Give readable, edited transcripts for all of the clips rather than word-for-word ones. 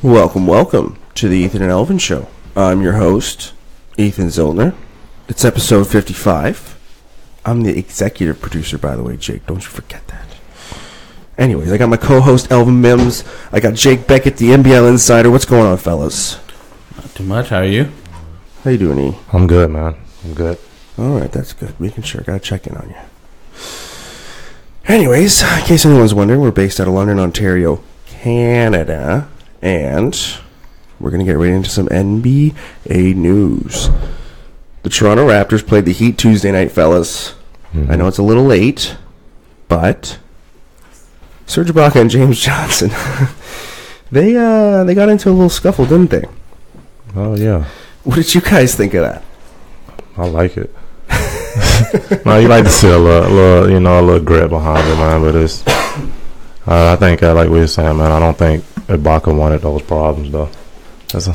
Welcome to the Ethan and Elvin Show. I'm your host, Ethan Zillner. It's episode 55. I'm the executive producer, by the way, Jake. Don't you forget that. Anyways, I got my co-host, Elvin Mims. I got Jake Beckett, the NBL insider. What's going on, fellas? Not too much. How are you? How you doing, E? I'm good, man. I'm good. All right, that's good. Making sure. Got to check in on you. Anyways, in case anyone's wondering, we're based out of London, Ontario, Canada, and we're going to get right into some NBA news. The Toronto Raptors played the Heat Tuesday night, fellas. Mm-hmm. I know it's a little late, but Serge Ibaka and James Johnson, they got into a little scuffle, didn't they? Oh, yeah. What did you guys think of that? I like it. No, you like to see a little grit behind it, man, but it's... I think, like we were saying, man, I don't think Ibaka wanted those problems, though.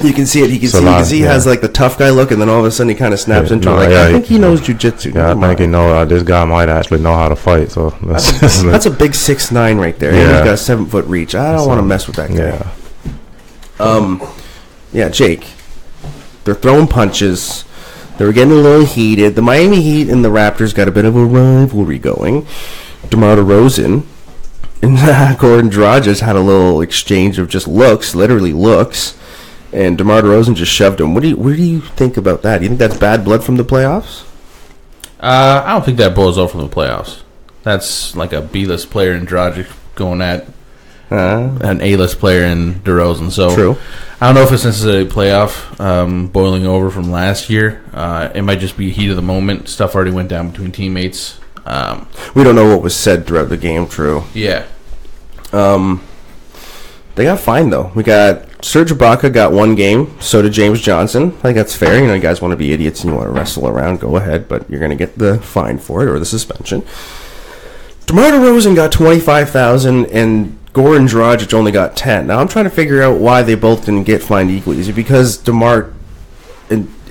You can see it. He has, like, the tough guy look, and then all of a sudden he kind of snaps into it. I think he knows jiu-jitsu. Yeah, I think he knows. This guy might actually know how to fight. So that's a big 6'9" right there. Yeah. And he's got a 7-foot reach. I don't want to mess with that guy. Yeah. Yeah, Jake. They're throwing punches. They were getting a little heated. The Miami Heat and the Raptors got a bit of a rivalry going. DeMar DeRozan and Goran Dragić had a little exchange of just looks, literally looks, and DeMar DeRozan just shoved him. What do you think about that? Do you think that's bad blood from the playoffs? I don't think that blows off from the playoffs. That's like a B-list player in Dragić going at an A-list player in DeRozan. So true. I don't know if it's necessarily a playoff boiling over from last year. It might just be heat of the moment. Stuff already went down between teammates. We don't know what was said throughout the game, true. Yeah. They got fined, though. We got Serge Ibaka got one game, so did James Johnson. I think that's fair. You know, you guys want to be idiots and you want to wrestle around, go ahead, but you're going to get the fine for it or the suspension. DeMar DeRozan got $25,000 and Goran Dragić only got $10,000. Now, I'm trying to figure out why they both didn't get fined equally. Is it because DeMar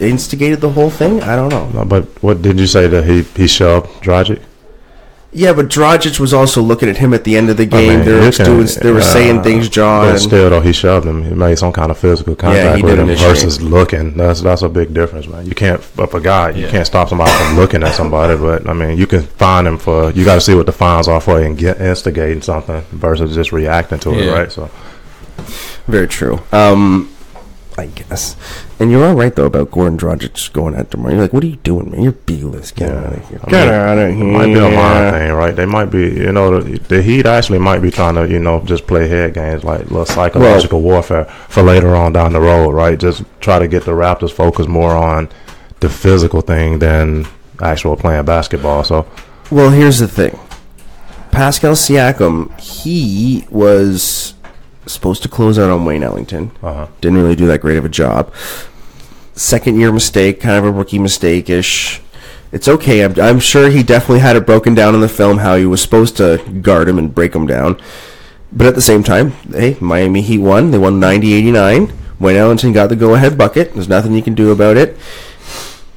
instigated the whole thing? I don't know. No, but what did you say that he shoved Dragić? Yeah, but Dragić was also looking at him at the end of the game. I mean, they were saying things, John. But still, though, he shoved him. He made some kind of physical contact with him versus looking. That's a big difference, man. You can't, but for God, you can't stop somebody from looking at somebody. But, I mean, you can fine them for, you got to see what the fines are for and instigating something versus just reacting to it, right? So, very true. I guess. And you're all right, though, about Goran Dragić going at DeMar. You're like, what are you doing, man? You're B-list. Get out of here. Get out of here. It might be a line thing, right? They might be, you know, the Heat actually might be trying to, you know, just play head games, like little psychological warfare for later on down the road, right? Just try to get the Raptors focused more on the physical thing than actual playing basketball. So, well, here's the thing. Pascal Siakam, he was supposed to close out on Wayne Ellington. Didn't really do that great of a job. Second year mistake, kind of a rookie mistake-ish. It's okay. I'm sure he definitely had it broken down in the film how he was supposed to guard him and break him down. But at the same time, hey, Miami Heat won. They won 90-89. Wayne Ellington got the go-ahead bucket. There's nothing you can do about it.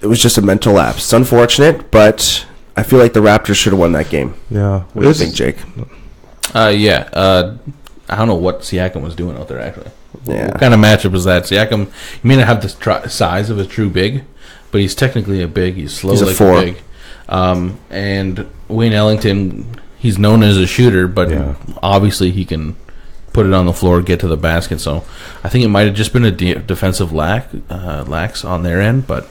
It was just a mental lapse. It's unfortunate, but I feel like the Raptors should have won that game. Yeah. What do you think, Jake? I don't know what Siakam was doing out there, actually. Yeah. What kind of matchup was that? Siakam, he may not have the size of a true big, but he's technically a big. He's slow like a big. And Wayne Ellington, he's known as a shooter, but obviously he can put it on the floor, get to the basket. So I think it might have just been a defensive lax on their end, but...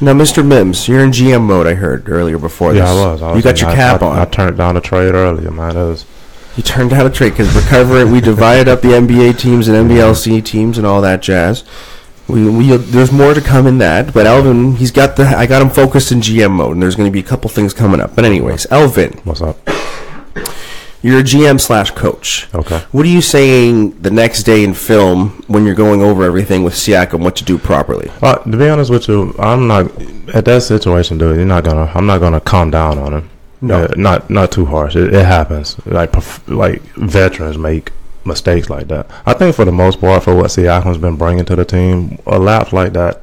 Now, Mr. Mims, you're in GM mode, I heard, earlier before this. Yeah, I was. You got your cap on. I turned down a trade earlier, man. That was... You turned out a trick because we divided up the NBA teams and NBLC teams and all that jazz. There's more to come in that, but Elvin, I got him focused in GM mode, and there's going to be a couple things coming up. But anyways, Elvin, what's up? You're a GM/coach. Okay. What are you saying the next day in film when you're going over everything with Siakam, what to do properly? To be honest with you, I'm not at that situation, dude. I'm not gonna calm down on him. No, not too harsh. It happens. Like veterans make mistakes like that. I think for the most part, for what Siakam's been bringing to the team, a lapse like that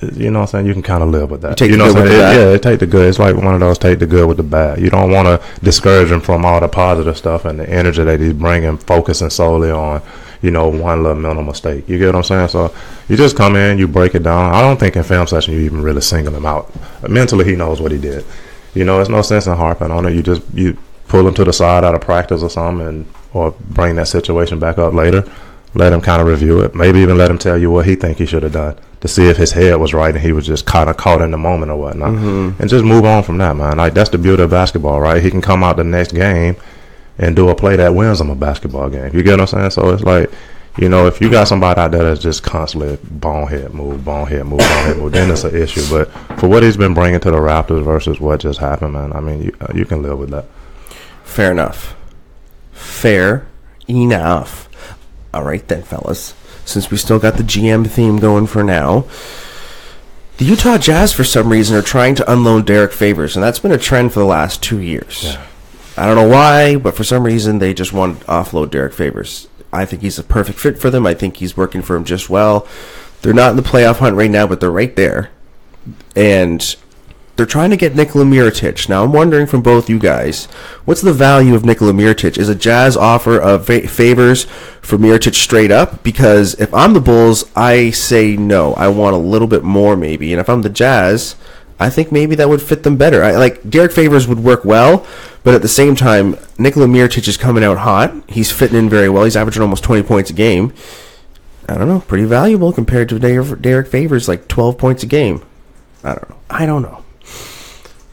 you know what I'm saying, you can kind of live with that. Take the good. It's like one of those take the good with the bad. You don't want to discourage them from all the positive stuff and the energy that he's bringing, focusing solely on, you know, one little mental mistake. You get what I'm saying? So you just come in, you break it down. I don't think in film session you even really single him out. Mentally, he knows what he did. You know, it's no sense in harping on it. You just pull him to the side out of practice or something, or bring that situation back up later. Let him kind of review it. Maybe even let him tell you what he think he should have done to see if his head was right and he was just kind of caught in the moment or whatnot. Mm-hmm. And just move on from that, man. Like, that's the beauty of basketball, right? He can come out the next game and do a play that wins them a basketball game. You get what I'm saying? So it's like, you know, if you got somebody out there that's just constantly bonehead move, then it's an issue. But for what he's been bringing to the Raptors versus what just happened, man, I mean, you can live with that. Fair enough. Fair enough. All right then, fellas. Since we still got the GM theme going for now, the Utah Jazz, for some reason, are trying to unload Derrick Favors, and that's been a trend for the last 2 years. Yeah. I don't know why, but for some reason, they just want to offload Derrick Favors. I think he's a perfect fit for them. I think he's working for them just well. They're not in the playoff hunt right now, but they're right there. And they're trying to get Nikola Mirotic. Now, I'm wondering from both you guys, what's the value of Nikola Mirotic? Is a Jazz offer of Favors for Mirotic straight up? Because if I'm the Bulls, I say no. I want a little bit more, maybe. And if I'm the Jazz, I think maybe that would fit them better. Derrick Favors would work well, but at the same time, Nikola Mirotic is coming out hot. He's fitting in very well. He's averaging almost 20 points a game. I don't know. Pretty valuable compared to Derrick Favors, like 12 points a game. I don't know.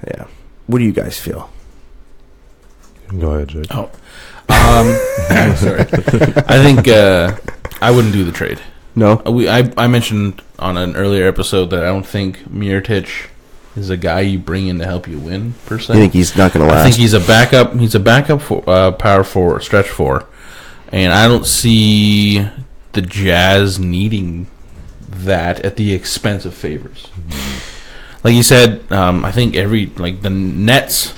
Yeah. What do you guys feel? Go ahead, Jake. Oh. Sorry. I think I wouldn't do the trade. No? I mentioned on an earlier episode that I don't think Mirotic is a guy you bring in to help you win, per se. I think he's not going to last. I think he's a backup. He's a backup for power forward, stretch four, and I don't see the Jazz needing that at the expense of Favors. Mm-hmm. Like you said, I think the Nets,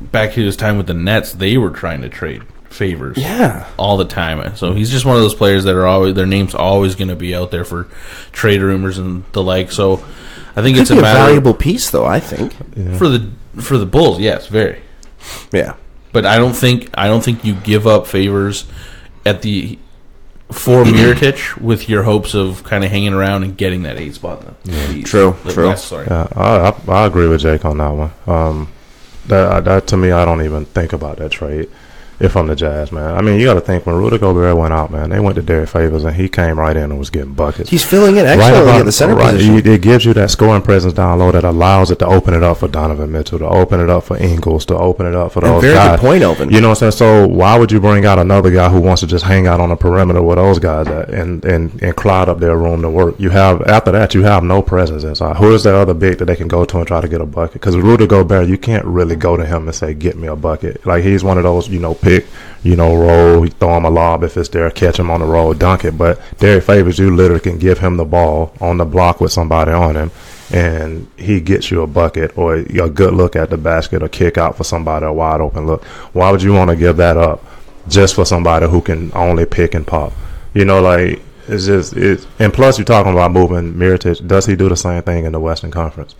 back to his time with the Nets, they were trying to trade Favors, yeah, all the time. So he's just one of those players that are always, their name's always going to be out there for trade rumors and the like. So I think it's a valuable piece, though. I think for the Bulls, yes, very. Yeah, but I don't think you give up Favors for Mirotic with your hopes of kind of hanging around and getting that 8 spot. True. I agree with Jake on that one. That to me, I don't even think about that trade if I'm the Jazz, man. I mean, you got to think, when Rudy Gobert went out, man, they went to Derrick Favors, and he came right in and was getting buckets. He's filling in excellently at the center position. It gives you that scoring presence down low that allows it to open it up for Donovan Mitchell, to open it up for Ingles, to open it up for those guys. Very good point, Elvin. You know what I'm saying? So why would you bring out another guy who wants to just hang out on the perimeter with those guys at and cloud up their room to work? After that, you have no presence inside. Who is that other big that they can go to and try to get a bucket? Because Rudy Gobert, you can't really go to him and say, get me a bucket. Like, he's one of those, you know, roll, throw him a lob if it's there, catch him on the roll, dunk it. But Derrick Favors, you literally can give him the ball on the block with somebody on him, and he gets you a bucket or a good look at the basket or kick out for somebody, a wide open look. Why would you want to give that up just for somebody who can only pick and pop? You know, like, it's just it. And plus, you're talking about moving Mirotic. Does he do the same thing in the Western Conference?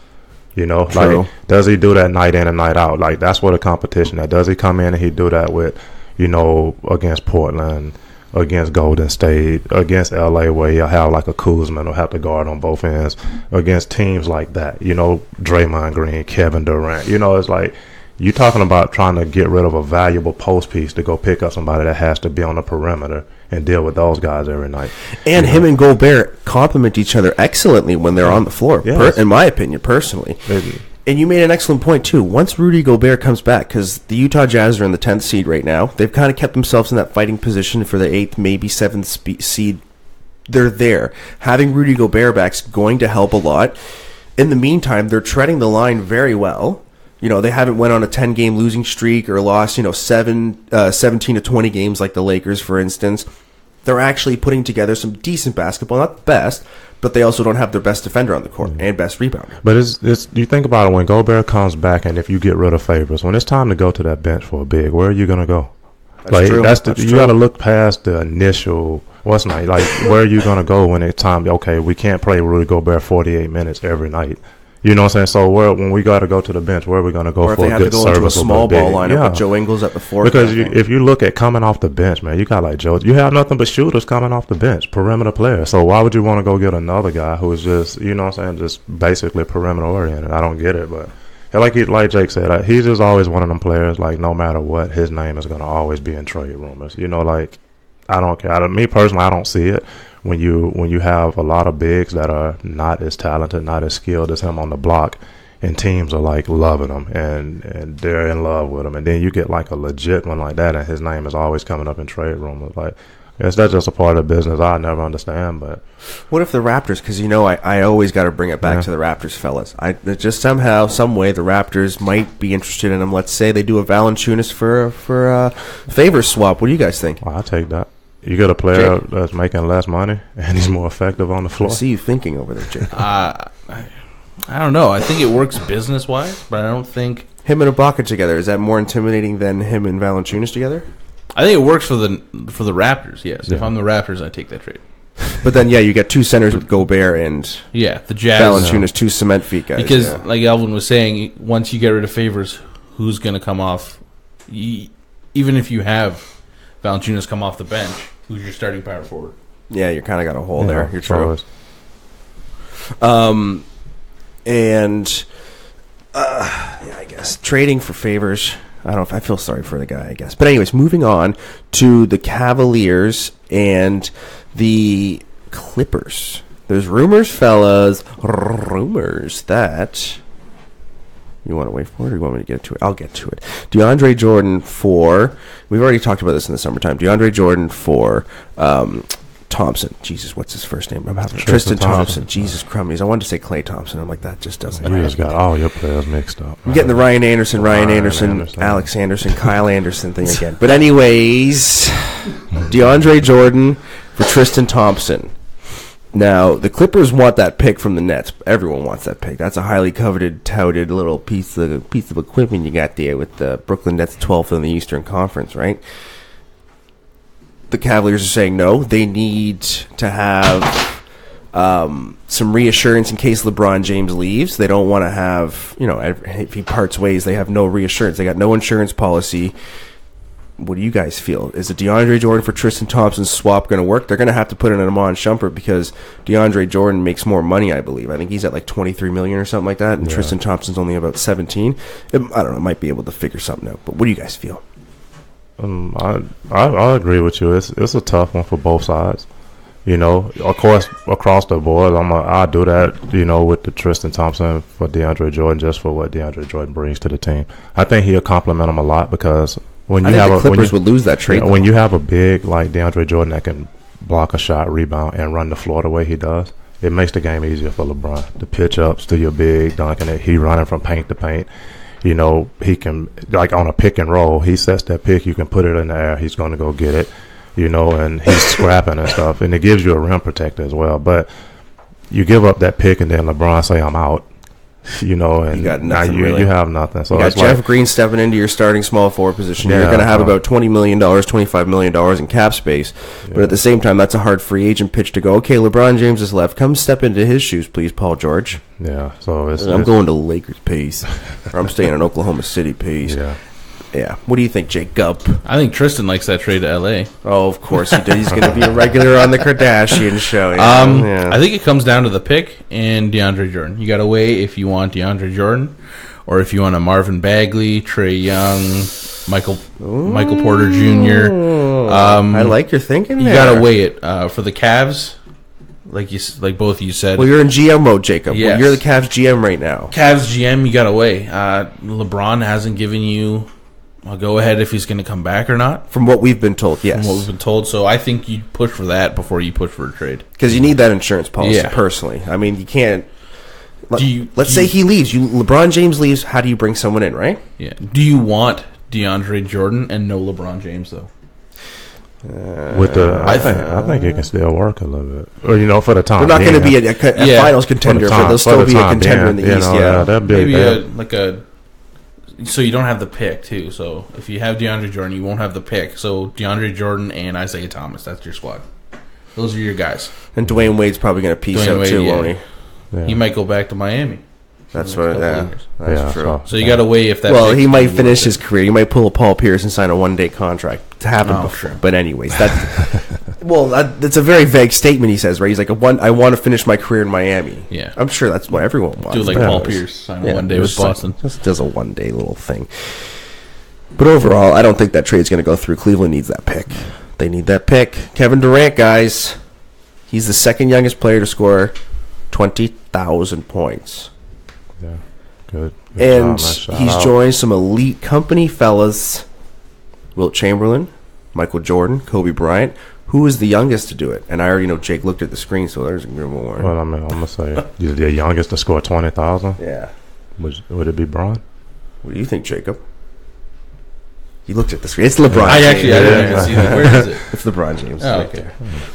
You know, true. Like, does he do that night in and night out? Like, that's what a competition that. Does he come in and he do that with, you know, against Portland, against Golden State, against LA, where he'll have like a Kuzman or have to guard on both ends, against teams like that, you know, Draymond Green, Kevin Durant. You know, it's like, you're talking about trying to get rid of a valuable post piece to go pick up somebody that has to be on the perimeter and deal with those guys every night. And him and Gobert complement each other excellently when they're on the floor, yes, in my opinion, personally. Maybe. And you made an excellent point, too. Once Rudy Gobert comes back, because the Utah Jazz are in the 10th seed right now, they've kind of kept themselves in that fighting position for the 8th, maybe 7th seed. They're there. Having Rudy Gobert back is going to help a lot. In the meantime, they're treading the line very well. You know, they haven't went on a 10-game losing streak or lost, you know, 17 to 20 games like the Lakers, for instance. They're actually putting together some decent basketball, not the best, but they also don't have their best defender on the court and best rebounder. But it's you think about it, when Gobert comes back and if you get rid of Favors, when it's time to go to that bench for a big, where are you going to go? That's true. You got to look past the initial – What's night? Like, where are you going to go when it's time? Okay, we can't play Rudy Gobert 48 minutes every night. You know what I'm saying? So when we got to go to the bench, where are we going to go for a good service? A small ball lineup with Joe Ingles at the four. Because if you look at coming off the bench, man, you got like Joe. You have nothing but shooters coming off the bench, perimeter players. So why would you want to go get another guy who is just, you know what I'm saying, just basically perimeter oriented? I don't get it, but like Jake said, he's just always one of them players. Like no matter what, his name is going to always be in trade rumors. You know, like I don't care. Me personally, I don't see it. When you have a lot of bigs that are not as talented, not as skilled as him on the block, and teams are like loving him and they're in love with him, and then you get like a legit one like that, and his name is always coming up in trade rumors. Like, yes, that's just a part of the business I never understand. But what if the Raptors? Because you know, I always got to bring it back to the Raptors, fellas. Just somehow, some way, the Raptors might be interested in him. Let's say they do a Valanciunas for a Favors swap. What do you guys think? Well, I'll take that. You got a player that's making less money and he's more effective on the floor. I see you thinking over there, Jake. I don't know. I think it works business-wise, but I don't think... Him and Ibaka together, is that more intimidating than him and Valanciunas together? I think it works for the Raptors, yes. Yeah. If I'm the Raptors, I take that trade. But then, yeah, you got two centers with Gobert and the Jazz. Valanciunas, two cement feet guys. Because, like Alvin was saying, once you get rid of Favors, who's going to come off? Even if you have... Valanciunas come off the bench, who's your starting power forward? Yeah, you kind of got a hole there. You're true. I guess trading for Favors. I don't know. I feel sorry for the guy, I guess. But anyways, moving on to the Cavaliers and the Clippers. There's rumors, fellas. Rumors that you want to wait for it, or you want me to get to it? I'll get to it. DeAndre Jordan for... We've already talked about this in the summertime. DeAndre Jordan for Thompson. Jesus, what's his first name? Tristan Thompson. Jesus crummies. I wanted to say Klay Thompson. I'm like, that just doesn't matter. You just got all your players mixed up. I'm getting the Ryan Anderson, Alex Anderson, Kyle Anderson thing again. But anyways, DeAndre Jordan for Tristan Thompson. Now, the Clippers want that pick from the Nets. Everyone wants that pick. That's a highly coveted, touted little piece of equipment you got there with the Brooklyn Nets 12th in the Eastern Conference, right? The Cavaliers are saying no. They need to have some reassurance in case LeBron James leaves. They don't want to have, you know, if he parts ways, they have no reassurance. They got no insurance policy. What do you guys feel? Is the DeAndre Jordan for Tristan Thompson swap going to work? They're going to have to put in an Amon Shumpert because DeAndre Jordan makes more money, I believe. I think he's at like $23 million or something like that, and Tristan Thompson's only about $17 million. I don't know. Might be able to figure something out. But what do you guys feel? I agree with you. It's a tough one for both sides. You know, of course, across the board, I do that, you know, with the Tristan Thompson for DeAndre Jordan just for what DeAndre Jordan brings to the team. I think he'll compliment him a lot because – When would lose that trade. When you have a big like DeAndre Jordan that can block a shot, rebound, and run the floor the way he does, it makes the game easier for LeBron. The pitch ups to your big dunking it, he running from paint to paint. You know, he can, like on a pick and roll, he sets that pick, you can put it in the air, he's going to go get it, you know, and he's scrapping and stuff. And it gives you a rim protector as well. But you give up that pick and then LeBron say, I'm out. You know, and you got nothing, now you have nothing. So you got Jeff Green stepping into your starting small forward position. You're going to have about $20 million, $25 million in cap space. Yeah. But at the same time, that's a hard free agent pitch to go, okay, LeBron James is left. Come step into his shoes, please, Paul George. Yeah. So I'm going to Lakers, peace. Or I'm staying in Oklahoma City, peace. Yeah. Yeah. What do you think, Jacob? I think Tristan likes that trade to L.A. Oh, of course he did. He's going to be a regular on the Kardashian show. Yeah. I think it comes down to the pick and DeAndre Jordan. You got to weigh if you want DeAndre Jordan or if you want a Marvin Bagley, Trey Young, Michael Porter Jr. I like your thinking there. You got to weigh it. For the Cavs, like both of you said. Well, you're in GM mode, Jacob. Yes. Well, you're the Cavs GM right now. Cavs GM, you got to weigh. LeBron hasn't given you... I'll go ahead if he's going to come back or not. From what we've been told, yes. From what we've been told. So I think you push for that before you push for a trade. Because you need that insurance policy, personally. I mean, you can't... Let's say he leaves. LeBron James leaves. How do you bring someone in, right? Yeah. Do you want DeAndre Jordan and no LeBron James, though? I think it can still work a little bit. Or, you know, for the time being. They're not going to be a finals contender, but they'll still be a contender in the East. So you don't have the pick, too. So if you have DeAndre Jordan, you won't have the pick. So DeAndre Jordan and Isaiah Thomas, that's your squad. Those are your guys. And Dwayne Wade's probably going to peace out too, won't he? Yeah. He might go back to Miami. That's what. Yeah, that's true. So you got to weigh if that. Well, he might finish his career. You might pull a Paul Pierce and sign a one-day contract to happen before. Sure. But anyways, that's well, that's a very vague statement. He says, right? He's like, I want to finish my career in Miami. Yeah, I'm sure that's what everyone wants. Do like Paul Pierce, sign a one-day with Boston. Just does a one-day little thing. But overall, I don't think that trade's going to go through. Cleveland needs that pick. They need that pick. Kevin Durant, guys, he's the second youngest player to score 20,000 points. Yeah, good and he's joined some elite company, fellas. Wilt Chamberlain, Michael Jordan, Kobe Bryant. Who is the youngest to do it? And I already know Jake looked at the screen, so there's a good one. Well, I mean, I'm going to say you're the youngest to score 20,000? Yeah. Would it be Bron? What do you think, Jacob? You looked at the screen. It's LeBron. I didn't even see that. Where is it? It's LeBron James. Oh, okay.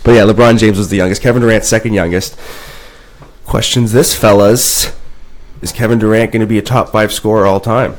But yeah, LeBron James was the youngest. Kevin Durant, second youngest. Questions this, fellas. Is Kevin Durant going to be a top 5 scorer all time?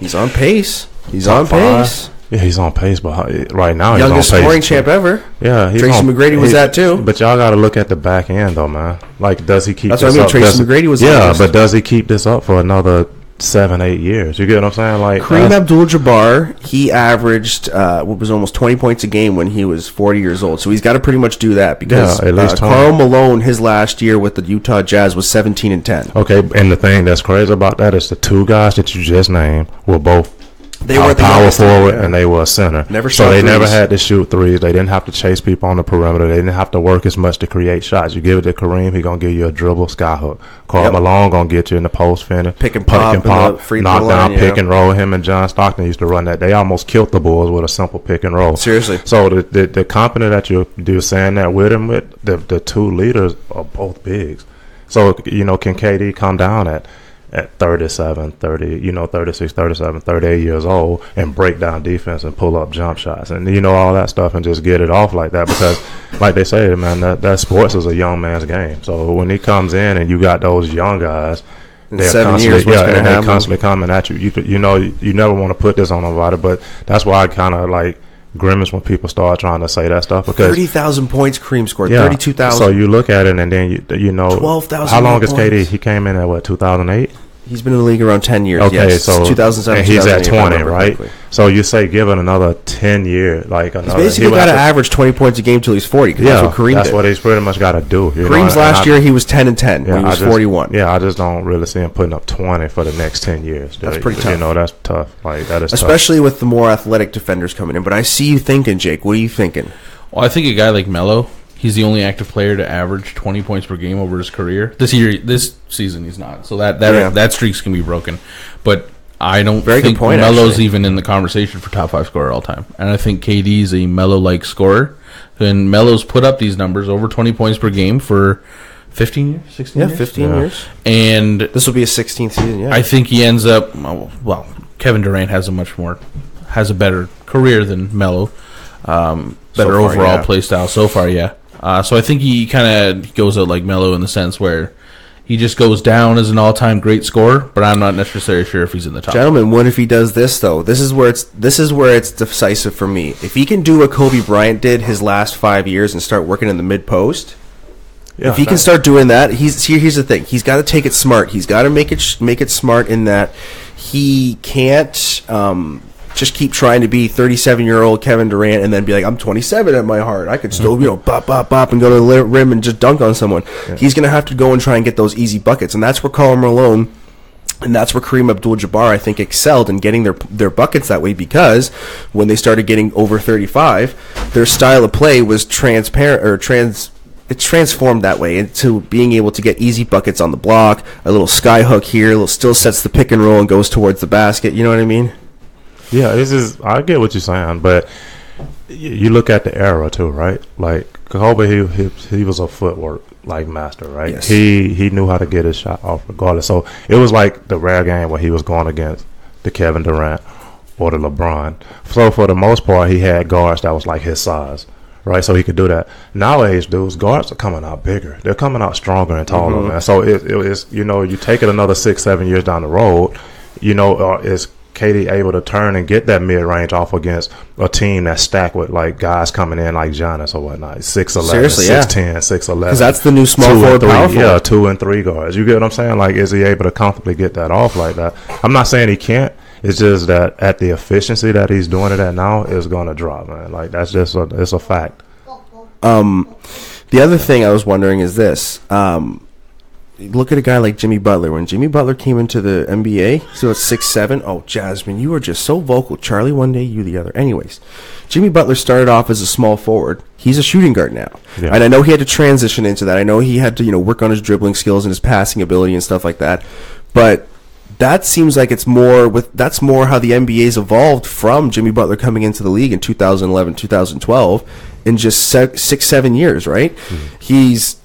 He's on pace. Yeah, he's on pace, but right now youngest he's on pace. Youngest scoring champ ever. Yeah, Tracy McGrady was that too. But y'all got to look at the back end, though, man. Like, does he keep? That's this what I mean. Up? Tracy McGrady was. Yeah, but does he keep this up for another 7-8 years? You get what I'm saying? Like Kareem Abdul-Jabbar, he averaged what was almost 20 points a game when he was 40 years old. So he's got to pretty much do that because Karl Malone, his last year with the Utah Jazz was 17-10. Okay, and the thing that's crazy about that is the two guys that you just named were both power forward and they were a center. Never had to shoot threes. They didn't have to chase people on the perimeter. They didn't have to work as much to create shots. You give it to Kareem, he gonna give you a dribble, skyhook. Karl Malone gonna get you in the post finish, pick and pop, knock down, pick and roll. Him and John Stockton used to run that. They almost killed the Bulls with a simple pick and roll. Seriously. So the company that you're saying that with him, with the two leaders are both bigs. So can KD come down at 36, 37, 38 years old and break down defense and pull up jump shots and all that stuff and just get it off like that? Because like they say, man, that sports is a young man's game. So when he comes in and you got those young guys, they're constantly coming at you. You never want to put this on nobody, but that's why I kind of like grimace when people start trying to say that stuff, because 30,000 points Kareem scored, 32,000. So you look at it and then you 12,000. How long is KD? He came in at what, 2008? He's been in the league around 10 years. Okay, yes. So 2007, and he's at 20, right? Quickly. So you say give it another 10 years. He's basically got to average 20 points a game till he's 40. Yeah, that's what Kareem did. What he's pretty much got to do. Kareem's last year, he was 10-10 when he was 41. Yeah, I just don't really see him putting up 20 for the next 10 years. That's pretty tough. That's tough. Especially tough with the more athletic defenders coming in. But I see you thinking, Jake. What are you thinking? Well, I think a guy like Melo, he's the only active player to average 20 points per game over his career. This season, he's not. So that streak's gonna be broken. But I don't think Melo's even in the conversation for top 5 scorer all time. And I think KD's a Melo-like scorer. And Melo's put up these numbers over 20 points per game for 15 years, 16 years? 15 years. And this will be his 16th season, I think he ends up... Well, Kevin Durant has a better career than Melo. Better overall play style so far, so I think he kind of goes out like Melo in the sense where he just goes down as an all-time great scorer, but I'm not necessarily sure if he's in the top. Gentlemen, what if he does this, though? This is where it's decisive for me. If he can do what Kobe Bryant did his last 5 years and start working in the mid-post, if he can start doing that, here's the thing. He's got to take it smart. He's got to make it smart in that he can't just keep trying to be 37-year-old Kevin Durant and then be like, I'm 27 at my heart. I could still, bop, bop, bop, and go to the rim and just dunk on someone. Yeah. He's going to have to go and try and get those easy buckets. And that's where Karl Malone and that's where Kareem Abdul-Jabbar, I think, excelled in getting their buckets that way, because when they started getting over 35, their style of play was transparent or It transformed that way into being able to get easy buckets on the block, a little sky hook here, a little still sets the pick and roll and goes towards the basket. You know what I mean? Yeah, I get what you're saying, but you look at the era too, right? Like Kobe, he was a footwork master, right? Yes. He knew how to get his shot off regardless. So it was like the rare game where he was going against the Kevin Durant or the LeBron. So for the most part, he had guards that was like his size, right? So he could do that. Nowadays, dudes, guards are coming out bigger. They're coming out stronger and taller, man. So it's you take it another 6-7 years down the road, it's KD able to turn and get that mid-range off against a team that's stacked with like guys coming in like Giannis or whatnot, 6'11", 6'10", 6'11". Because that's the new small forward, power forward. Yeah, 2 and 3 guards. You get what I'm saying? Like, is he able to comfortably get that off like that? I'm not saying he can't. It's just that at the efficiency that he's doing it at now, it's going to drop, man. Like, that's just it's a fact. The other thing I was wondering is this. Look at a guy like Jimmy Butler. When Jimmy Butler came into the NBA, so it's 6'7". Oh, Jasmine, you are just so vocal. Charlie one day, you the other. Anyways, Jimmy Butler started off as a small forward. He's a shooting guard now. Yeah. And I know he had to transition into that. I know he had to, work on his dribbling skills and his passing ability and stuff like that. But that seems like it's more that's more how the NBA's evolved from Jimmy Butler coming into the league in 2011, 2012 in just 6-7 years, right? Mm-hmm. He's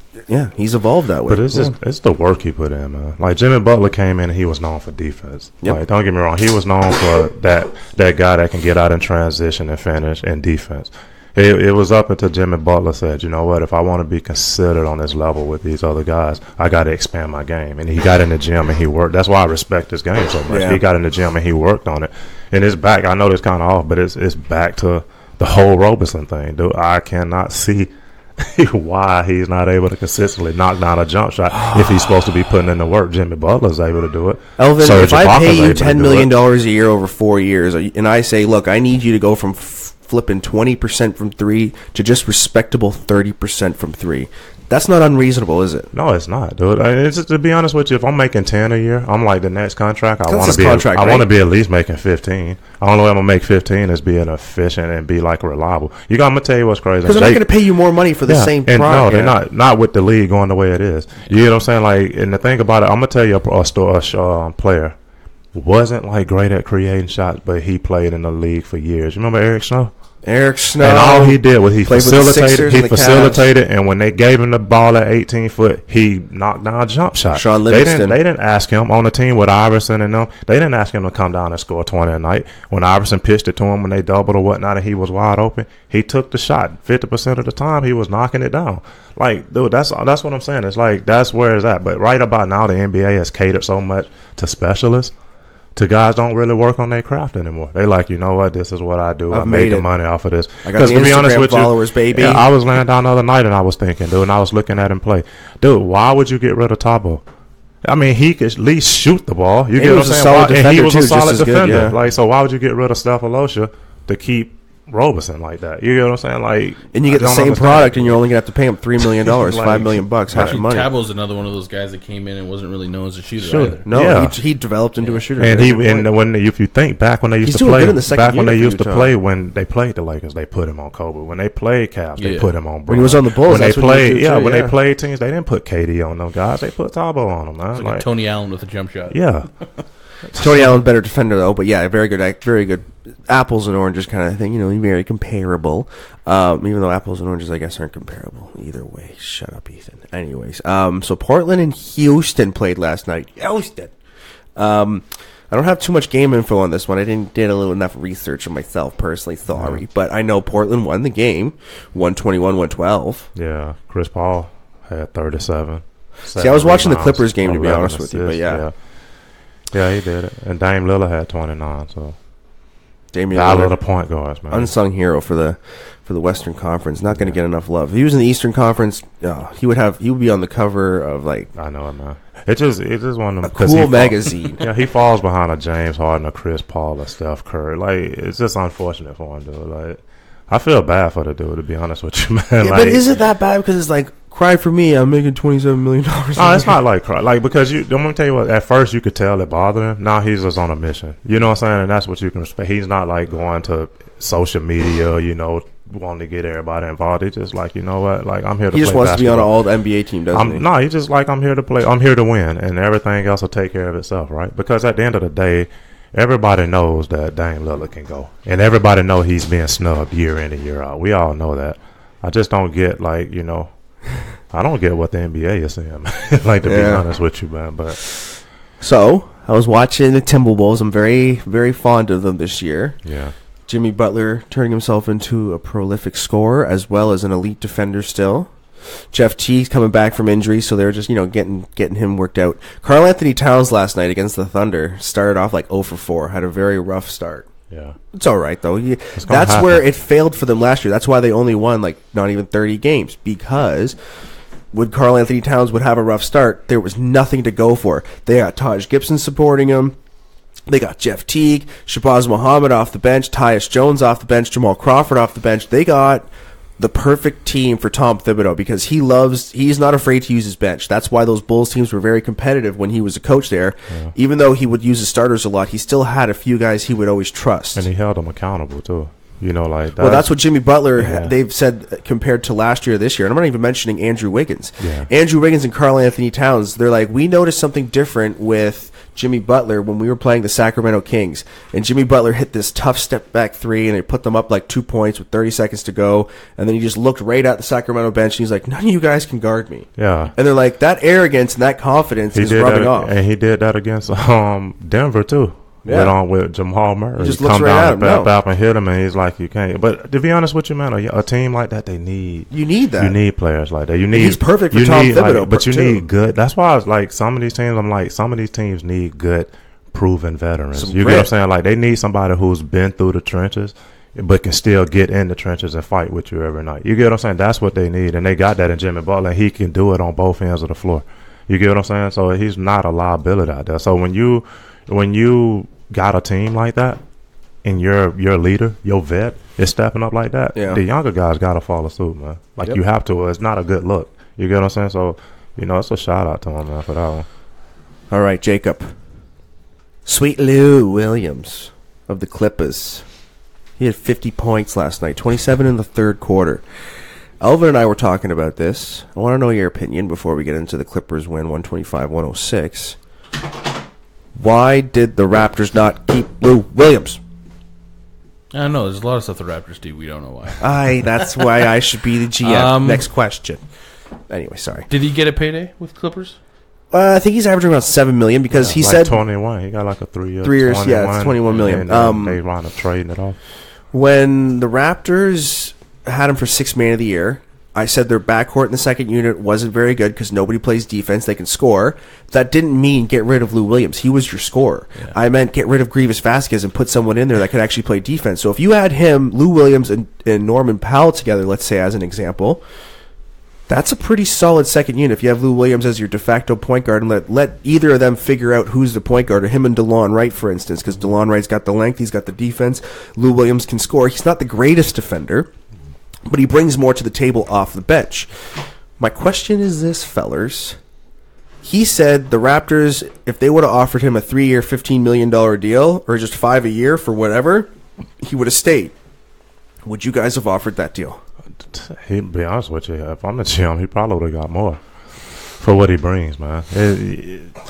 evolved that way. But it's the work he put in, man. Like, Jimmy Butler came in and he was known for defense. Yep. Like, don't get me wrong. He was known for that guy that can get out in transition and finish in defense. It was up until Jimmy Butler said, you know what, if I want to be considered on this level with these other guys, I got to expand my game. And he got in the gym and he worked. That's why I respect this game so much. Yeah. He got in the gym and he worked on it. And it's back. I know it's kind of off, but it's back to the whole Robinson thing, dude. I cannot see why he's not able to consistently knock down a jump shot if he's supposed to be putting in the work. Jimmy Butler's able to do it. Elvin, Serge if I pay you $10 million a year over 4 years, and I say, look, I need you to go from flipping 20% from three to just respectable 30% from three, that's not unreasonable, is it? No, it's not, dude. I mean, it's just, to be honest with you, if I'm making 10 a year, I'm like, the next contract, I want to be at least making 15. I don't know if I'm gonna make 15 is being efficient and be like reliable. I'm gonna tell you what's crazy. Because they're not gonna pay you more money for the same product. No, they're not with the league going the way it is. You know what I'm saying? Like, and the thing about it, I'm gonna tell you a player wasn't like great at creating shots, but he played in the league for years. You remember Eric Snow? And all he did was he facilitated, and when they gave him the ball at 18-foot, he knocked down a jump shot. Sean Livingston. They didn't ask him on the team with Iverson and them. They didn't ask him to come down and score 20 a night. When Iverson pitched it to him when they doubled or whatnot, and he was wide open, he took the shot. 50% of the time, he was knocking it down. Like, dude, that's what I'm saying. It's like, that's where it's at. But right about now, the NBA has catered so much to specialists. The guys don't really work on their craft anymore. They like, you know what, this is what I do. I made the money off of this. I got the Instagram followers, baby. Yeah, I was laying down the other night and I was thinking, dude, and I was looking at him play. Dude, why would you get rid of Thabo? I mean, he could at least shoot the ball. You get what I'm saying? And he was a solid defender. Like, so why would you get rid of Sefolosha to keep Robinson like that? You get what I'm saying? Like, and you get the same product, and you're only gonna have to pay him $3 million, like, $5 million, half your money. Tabo's another one of those guys that came in and wasn't really known as a shooter. Either. No, yeah. he developed into a shooter. And if you think back when they used to play, when they played the Lakers, they put him on Kobe. When they played Cavs, they put him on Brown. He was on the Bulls. When they played teams, they didn't put KD on them guys. They put Thabo on them. Man. It's like Tony Allen with a jump shot. Yeah. Tony Allen, better defender though, but yeah, very good, apples and oranges kind of thing. Very comparable. Even though apples and oranges, I guess, aren't comparable either way. Shut up, Ethan. Anyways, so Portland and Houston played last night. Houston. I don't have too much game info on this one. I did a little enough research on myself personally. Sorry, but I know Portland won the game, 121-112. Yeah, Chris Paul had 37. See, I was watching the Clippers game, to be honest with you, but yeah. Yeah, he did it. And Dame Lillard had 29, so Damian Lillard, the point guards, man. Unsung hero for the Western Conference. Not going to get enough love. If he was in the Eastern Conference, he would be on the cover of, like, I know, man. It's just one of them, a cool magazine. Yeah, he falls behind a James Harden, a Chris Paul, a Steph Curry. Like, it's just unfortunate for him, dude. Like, I feel bad for the dude, to be honest with you, man. Yeah, like, but is it that bad? Because it's like, cry for me, I'm making $27 million. No, it's not like cry. Like, because I'm going to tell you what, at first you could tell it bothered him. Now he's just on a mission. You know what I'm saying? And that's what you can respect. He's not like going to social media, wanting to get everybody involved. He's just like, you know what? Like, I'm here to play basketball. He just wants to be on an all-NBA team, doesn't he? No, he's just like, I'm here to play. I'm here to win. And everything else will take care of itself, right? Because at the end of the day, everybody knows that Dame Lillard can go. And everybody knows he's being snubbed year in and year out. We all know that. I just don't get, like, I don't get what the NBA is saying, like, to be honest with you, man. But so I was watching the Timberwolves. I'm very, very fond of them this year. Yeah, Jimmy Butler turning himself into a prolific scorer as well as an elite defender still. Jeff Teague's coming back from injury, so they're just, you know, getting him worked out. Karl-Anthony Towns last night against the Thunder started off like 0-for-4, had a very rough start. Yeah, it's all right though. That's where it failed for them last year. That's why they only won like not even 30 games, because when Karl-Anthony Towns would have a rough start, there was nothing to go for. They got Taj Gibson supporting him. They got Jeff Teague, Shabazz Muhammad off the bench, Tyus Jones off the bench, Jamal Crawford off the bench. They got the perfect team for Tom Thibodeau, because he's not afraid to use his bench. That's why those Bulls teams were very competitive when he was a coach there. Yeah. Even though he would use his starters a lot, he still had a few guys he would always trust. And he held them accountable, too. You know, like that. Well, that's what Jimmy Butler, they've said, compared to last year, this year. And I'm not even mentioning Andrew Wiggins. Yeah. Andrew Wiggins and Karl-Anthony Towns, they're like, we noticed something different with Jimmy Butler when we were playing the Sacramento Kings, and Jimmy Butler hit this tough step back three, and they put them up like 2 points with 30 seconds to go, and then he just looked right at the Sacramento bench, and he's like, none of you guys can guard me. Yeah. And they're like, that arrogance and that confidence is rubbing off. And he did that against Denver too. Yeah. With Jamal Murray. He just looks right at him. Up and hit him, and he's like, you can't. But to be honest with you, man, a team like that, You need players like that. You need. He's perfect for Tom Thibodeau. Like, but you need good. That's why I was like, some of these teams need good, proven veterans. You get what I'm saying? Like, they need somebody who's been through the trenches, but can still get in the trenches and fight with you every night. You get what I'm saying? That's what they need, and they got that in Jimmy Butler. He can do it on both ends of the floor. You get what I'm saying? So he's not a liability out there. So when you got a team like that, and your leader, your vet, is stepping up like that, the younger guys got to follow suit, man. Like, you have to. It's not a good look. You get what I'm saying? So, you know, it's a shout-out to him, man, for that one. All right, Jacob. Sweet Lou Williams of the Clippers. He had 50 points last night, 27 in the third quarter. Elvin and I were talking about this. I want to know your opinion before we get into the Clippers win, 125-106. Why did the Raptors not keep Lou Williams? I don't know. There's a lot of stuff the Raptors do. We don't know why. That's why I should be the GM. Next question. Anyway, sorry. Did he get a payday with Clippers? I think he's averaging around $7 million because he said 21. He got like a 3 year. 3 years, it's $21 million. And they wound up trading it off. When the Raptors had him for Sixth Man of the Year, I said their backcourt in the second unit wasn't very good because nobody plays defense. They can score. That didn't mean get rid of Lou Williams. He was your scorer. Yeah. I meant get rid of Grievous Vasquez and put someone in there that could actually play defense. So if you had him, Lou Williams, and Norman Powell together, let's say, as an example, that's a pretty solid second unit. If you have Lou Williams as your de facto point guard and let either of them figure out who's the point guard, or him and DeLon Wright, for instance, because DeLon Wright's got the length, he's got the defense, Lou Williams can score. He's not the greatest defender, but he brings more to the table off the bench. My question is this, fellers. He said the Raptors, if they would have offered him a 3-year, $15 million deal, or just 5 a year for whatever, he would have stayed. Would you guys have offered that deal? To be honest with you, if I'm the GM, he probably would have got more for what he brings, man.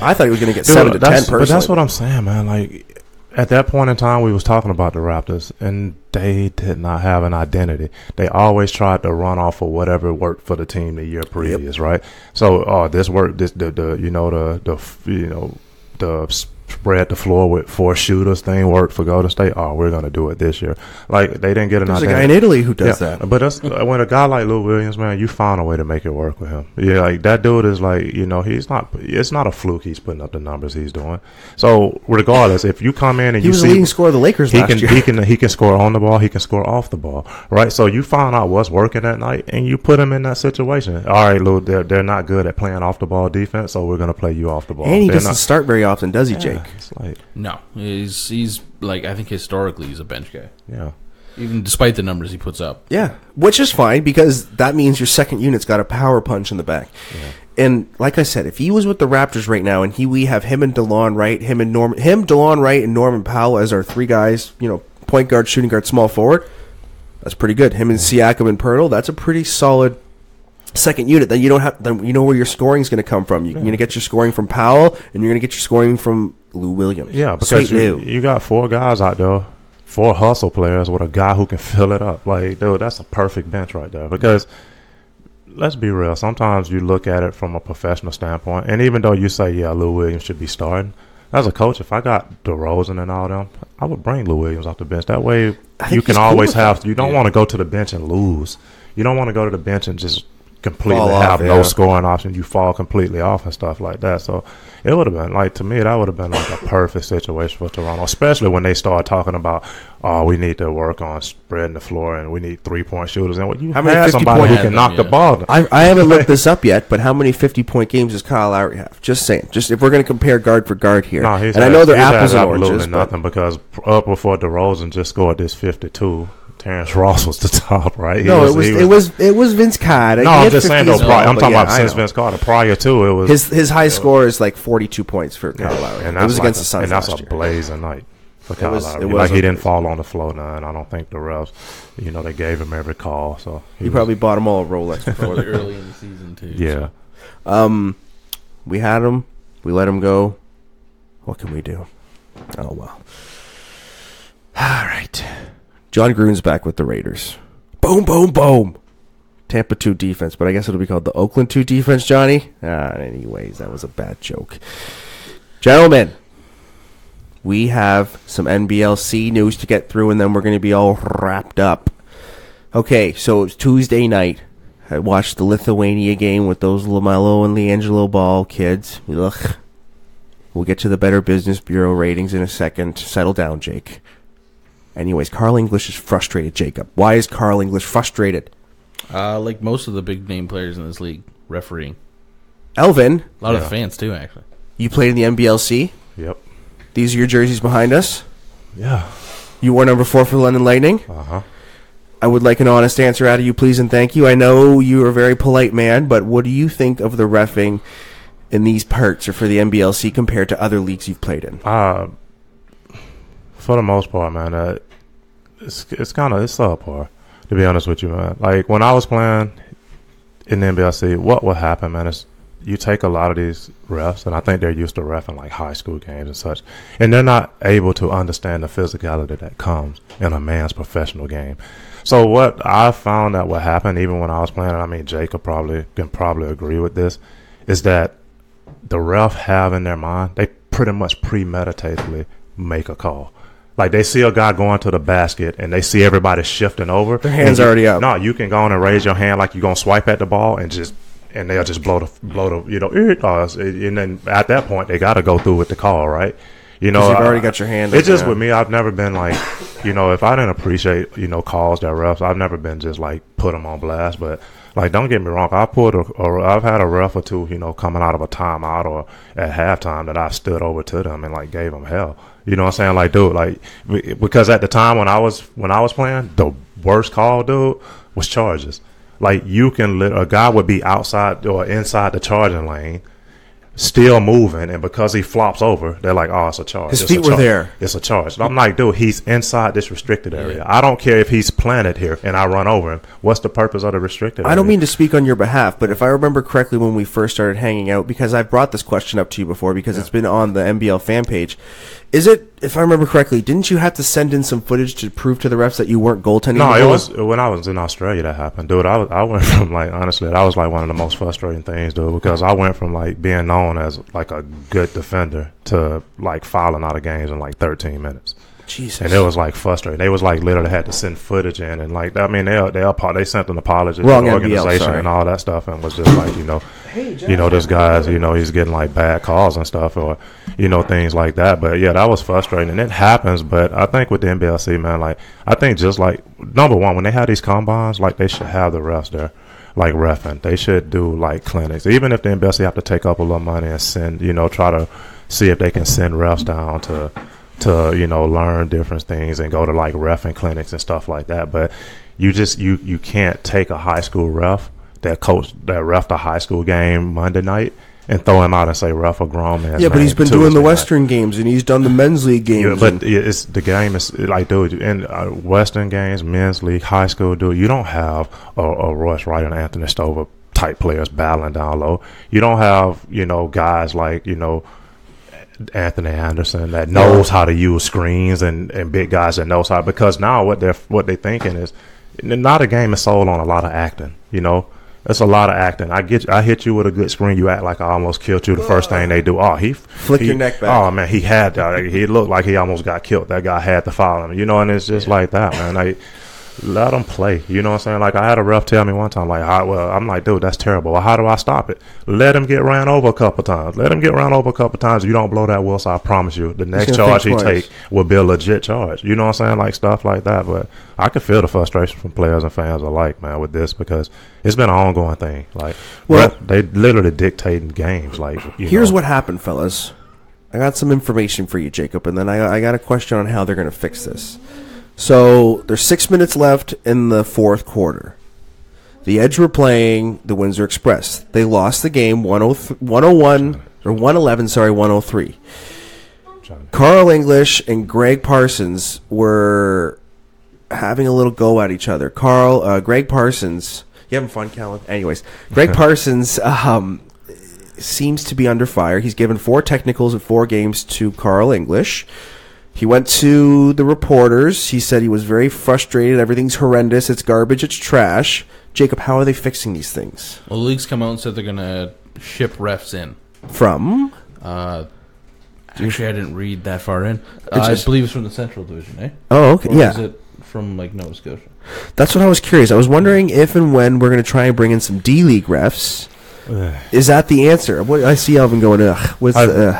I thought he was going to get 7 to 10 personally. But that's what I'm saying, man. Like, at that point in time, we was talking about the Raptors, and they did not have an identity. They always tried to run off of whatever worked for the team the year previous, right? So, this worked. The spread the floor with four shooters thing worked for Golden State. Oh, we're gonna do it this year. Like, they didn't get an identity. There's a guy in Italy who does that. But that's when a guy like Lou Williams, man, you find a way to make it work with him. Yeah, like that dude is like, you know, he's not. It's not a fluke. He's putting up the numbers he's doing. So regardless, if you come in and you see he was the leading scorer of the Lakers last year, he can score on the ball. He can score off the ball, right? So you find out what's working that night, and you put him in that situation. All right, Lou, they're not good at playing off the ball defense, so we're gonna play you off the ball. And he doesn't start very often, does he, Jake? Like, no, he's like, I think historically he's a bench guy. Yeah, even despite the numbers he puts up. Yeah, which is fine, because that means your second unit's got a power punch in the back. Yeah. And like I said, if he was with the Raptors right now, and we have him and DeLon Wright, DeLon Wright and Norman Powell as our three guys, you know, point guard, shooting guard, small forward, that's pretty good. Him and Siakam and Pirtle, that's a pretty solid second unit. Then you don't have. Then you know where your scoring is going to come from. You're going to get your scoring from Powell, and you're going to get your scoring from Lou Williams. Yeah, because you got four guys out there, four hustle players with a guy who can fill it up. Like, dude, that's a perfect bench right there. Because let's be real, sometimes you look at it from a professional standpoint, and even though you say, yeah, Lou Williams should be starting, as a coach, if I got DeRozan and all them, I would bring Lou Williams off the bench. That way you can always have – you don't want to go to the bench and lose. You don't want to go to the bench and just – completely have no scoring option. You fall completely off and stuff like that. So it would have been, like, to me, that would have been like a perfect situation for Toronto, especially when they start talking about, oh, we need to work on spreading the floor and we need 3-point shooters. And what you have somebody who can knock the ball down. I haven't looked this up yet, but how many 50-point games does Kyle Lowry have? Just saying. Just if we're going to compare guard for guard here. No, he's and had, I know they're apples and oranges. Nothing, because up before DeRozan just scored this 52. Terrence Ross was the top, right? It was Vince Carter. No, I'm just saying though. I'm talking about since Vince Carter. Prior to it was his high score is like 42 points for Kyle Lowry. And that was against the Suns. And that's a blazing night for Kyle Lowry. Like he didn't fall on the floor none. I don't think the refs, you know, they gave him every call. So he probably bought them all a Rolex before early in the season too. Yeah. So. We had him. We let him go. What can we do? Oh well. All right. John Gruden's back with the Raiders. Boom, boom, boom. Tampa 2 defense, but I guess it'll be called the Oakland 2 defense, Johnny. Anyways, that was a bad joke. Gentlemen, we have some NBLC news to get through, and then we're going to be all wrapped up. Okay, so it's Tuesday night. I watched the Lithuania game with those LaMelo and LiAngelo Ball kids. Ugh. We'll get to the Better Business Bureau ratings in a second. Settle down, Jake. Anyways, Karl English is frustrated, Jacob. Why is Karl English frustrated? Like most of the big-name players in this league, refereeing. Elvin. A lot of fans, too, actually. You played in the NBLC? Yep. These are your jerseys behind us? Yeah. You wore number 4 for the London Lightning? Uh-huh. I would like an honest answer out of you, please, and thank you. I know you are a very polite man, but what do you think of the reffing in these parts or for the NBLC compared to other leagues you've played in? For the most part, man, it's subpar, to be honest with you, man. Like, when I was playing in the NBLC, what would happen, man, is you take a lot of these refs, and I think they're used to reffing, like, high school games and such, and they're not able to understand the physicality that comes in a man's professional game. So what I found that would happen, even when I was playing, and I mean, Jacob can probably agree with this, is that the ref have in their mind, they pretty much premeditatively make a call. Like, they see a guy going to the basket, and they see everybody shifting over. Their hands are already up. No, you can go on and raise your hand like you're going to swipe at the ball, and they'll just blow the, you know, and then at that point, they got to go through with the call, right? You know, you've already got your hand up. It's just with me, I've never been like, you know, if I didn't appreciate, you know, calls that refs, I've never been just like put them on blast. But, like, don't get me wrong, I've had a ref or two, you know, coming out of a timeout or at halftime that I stood over to them and, like, gave them hell. You know what I'm saying? Like, dude, like, because at the time when I was playing, the worst call, dude, was charges. Like, a guy would be outside or inside the charging lane, still moving, and because he flops over, they're like, oh, it's a charge. His feet were there. It's a charge. And I'm like, dude, he's inside this restricted area. I don't care if he's planted here and I run over him. What's the purpose of the restricted area? I don't mean to speak on your behalf, but if I remember correctly when we first started hanging out, because I brought this question up to you before because it's been on the NBL fan page, is it, if I remember correctly, didn't you have to send in some footage to prove to the refs that you weren't goaltending? No, it was when I was in Australia that happened, dude. I went from, like, honestly, that was like one of the most frustrating things, dude, because I went from, like, being known as, like, a good defender to, like, fouling out of games in, like, 13 minutes. Jesus. And it was, like, frustrating. They was, like, literally had to send footage in, and, like, I mean, they sent an apology to the organization and all that stuff, and was just like, you know, hey, John, you know, this guy's, you know, he's getting, like, bad calls and stuff, or, you know, things like that. But yeah, that was frustrating, and it happens. But I think with the NBLC, man, like, I think just, like, number one, when they have these combines, like, they should have the refs there, like, reffing. They should do, like, clinics, even if the NBLC have to take up a little money and send, you know, try to see if they can send refs down to, you know, learn different things and go to, like, reffing clinics and stuff like that. But you can't take a high school ref that reffed a high school game Monday night and throw him out and say ref a grown man. Yeah, but he's been doing the Western games and he's done the men's league games. Yeah, but it's the game is like, dude, in Western games, men's league, high school, dude, you don't have a Royce Wright and Anthony Stover type players battling down low. You don't have, you know, guys like, you know, Anthony Anderson that knows how to use screens and big guys that knows how, because now what they're thinking is not a game is sold on a lot of acting. You know, it's a lot of acting. I hit you with a good screen, you act like I almost killed you. The first thing they do, flick your neck back. Oh man, he looked like he almost got killed. That guy had to foul him. You know, and it's just like that, man. Like, let them play. You know what I'm saying? Like, I had a ref tell me one time, like, I'm like, dude, that's terrible. Well, how do I stop it? Let him get ran over a couple times. If you don't blow that whistle, I promise you, the next charge he take will be a legit charge. You know what I'm saying? Like, stuff like that. But I can feel the frustration from players and fans alike, man, with this, because it's been an ongoing thing. Like, well, they literally dictating games. Like, here's what happened, fellas. I got some information for you, Jacob, and then I got a question on how they're going to fix this. So there's 6 minutes left in the fourth quarter. The Edge were playing the Windsor Express. They lost the game 103. Carl English and Greg Parsons were having a little go at each other. Greg Parsons, you having fun, Callan? Anyways, Greg Parsons seems to be under fire. He's given 4 technicals in 4 games to Carl English. He went to the reporters. He said he was very frustrated. Everything's horrendous. It's garbage. It's trash. Jacob, how are they fixing these things? Well, the league's come out and said they're going to ship refs in. From? Actually, I didn't read that far in. I believe it's from the Central Division, eh? Oh, okay. Or yeah. Is it from, like, Nova Scotia? That's what I was curious. I was wondering if and when we're going to try and bring in some D-League refs. Is that the answer? I see Alvin going, ugh.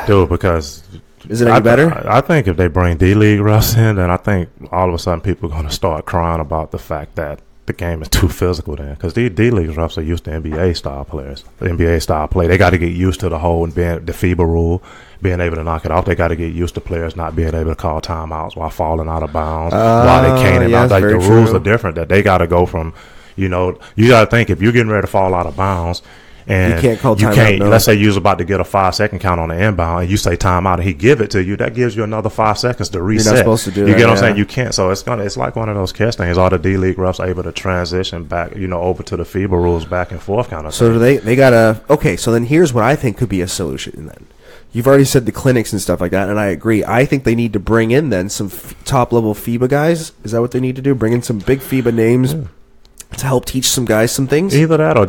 Do it because... Is it any better? I think if they bring D-League refs in, then I think all of a sudden people are going to start crying about the fact that the game is too physical then. Because these D-League refs are used to NBA-style players, NBA-style play. They got to get used to the whole the FIBA rule, being able to knock it off. They got to get used to players not being able to call timeouts while falling out of bounds, while they can't. Yeah, like, the rules are different, that they got to go from, you got to think, if you're getting ready to fall out of bounds, and you can't call timeout. Let's say you're about to get a 5-second count on the inbound, and you say timeout, and he give it to you. That gives you another 5 seconds to reset. You're not supposed to do that. You get what I'm saying? You can't. So it's like one of those catch things. All the D-League refs are able to transition back, over to the FIBA rules, back and forth kind of thing. So they got to – okay, so then here's what I think could be a solution then. You've already said the clinics and stuff like that, and I agree. I think they need to bring in then some top-level FIBA guys. Is that what they need to do? Bring in some big FIBA names to help teach some guys some things? Either that or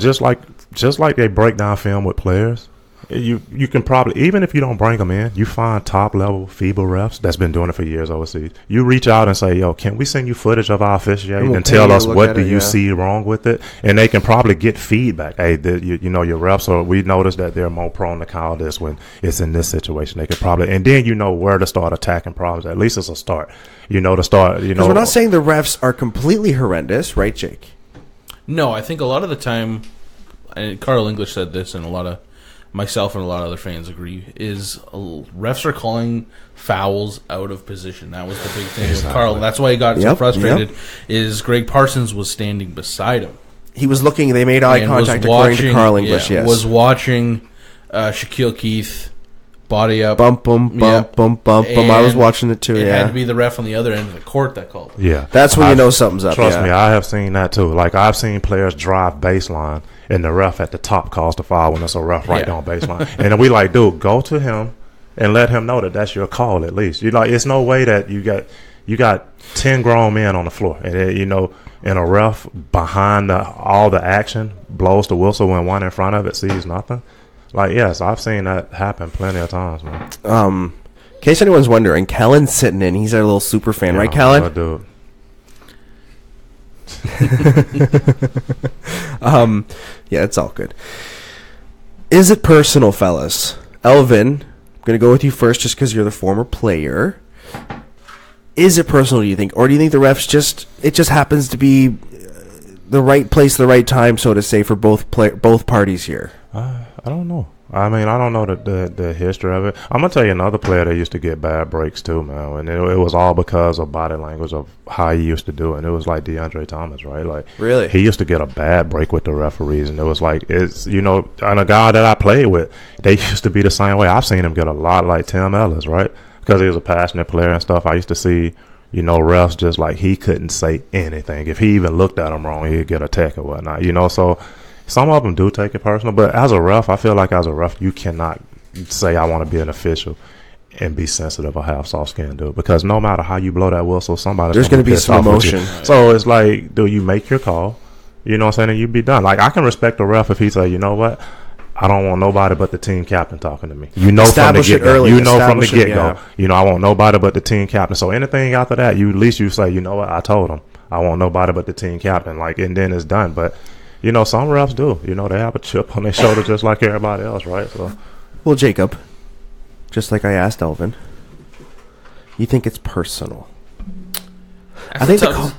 just like they break down film with players, you can probably, even if you don't bring them in, you find top-level FIBA refs that's been doing it for years overseas. You reach out and say, yo, can we send you footage of our officiating and tell us what do you see wrong with it? And they can probably get feedback. Hey, your refs, or we noticed that they're more prone to call this when it's in this situation. They could probably, and then where to start attacking problems. At least it's a start. Because we're not saying the refs are completely horrendous, right, Jake? No, I think a lot of the time... And Carl English said this, and a lot of myself and a lot of other fans agree, is refs are calling fouls out of position. That was the big thing with Carl. That's why he got so frustrated, is Greg Parsons was standing beside him. He was looking. They made eye contact according to Carl English, yes. Was watching Shaquille Keith body up. Bump, bump, bump, bump, bump, bump. I was watching it too, It had to be the ref on the other end of the court that called it. Yeah. That's when you know something's up. Trust me, I have seen that too. Like, I've seen players drive baseline, and the ref at the top calls the foul when it's a ref right down baseline. And we like, dude, go to him and let him know that that's your call at least. You like, it's no way that you got 10 grown men on the floor, and and a ref behind all the action blows the whistle when one in front of it sees nothing. Like, yes, I've seen that happen plenty of times, man. In case anyone's wondering, Callan's sitting in. He's our little super fan, right, Callan? I do. Yeah, it's all good. Is it personal, fellas? Elvin, I'm going to go with you first just because you're the former player. Is it personal, do you think? Or do you think the refs just happens to be the right place, the right time, so to say, for both parties here? I don't know. I mean, I don't know the history of it. I'm going to tell you another player that used to get bad breaks too, man. And it was all because of body language of how he used to do it. And it was like DeAndre Thomas, right? Like, really? He used to get a bad break with the referees. And it was like, and a guy that I played with, they used to be the same way. I've seen him get a lot like Tim Ellis, right? Because he was a passionate player and stuff. I used to see, refs just like he couldn't say anything. If he even looked at him wrong, he'd get a tech or whatnot, so... Some of them do take it personal, but as a ref, I feel like as a ref, you cannot say I want to be an official and be sensitive or have soft skin, dude. Because no matter how you blow that whistle, there's going to be some emotion. So it's like, do you make your call? You know what I'm saying? And you be done. Like, I can respect the ref if he say, you know what? I don't want nobody but the team captain talking to me. You know from the get-go. I want nobody but the team captain. So anything after that, at least you say, you know what? I told him. I want nobody but the team captain. Like, and then it's done. But, you know, some refs do. You know, they have a chip on their shoulder just like everybody else, right? So, well, Jacob, just like I asked Elvin, you think it's personal? I think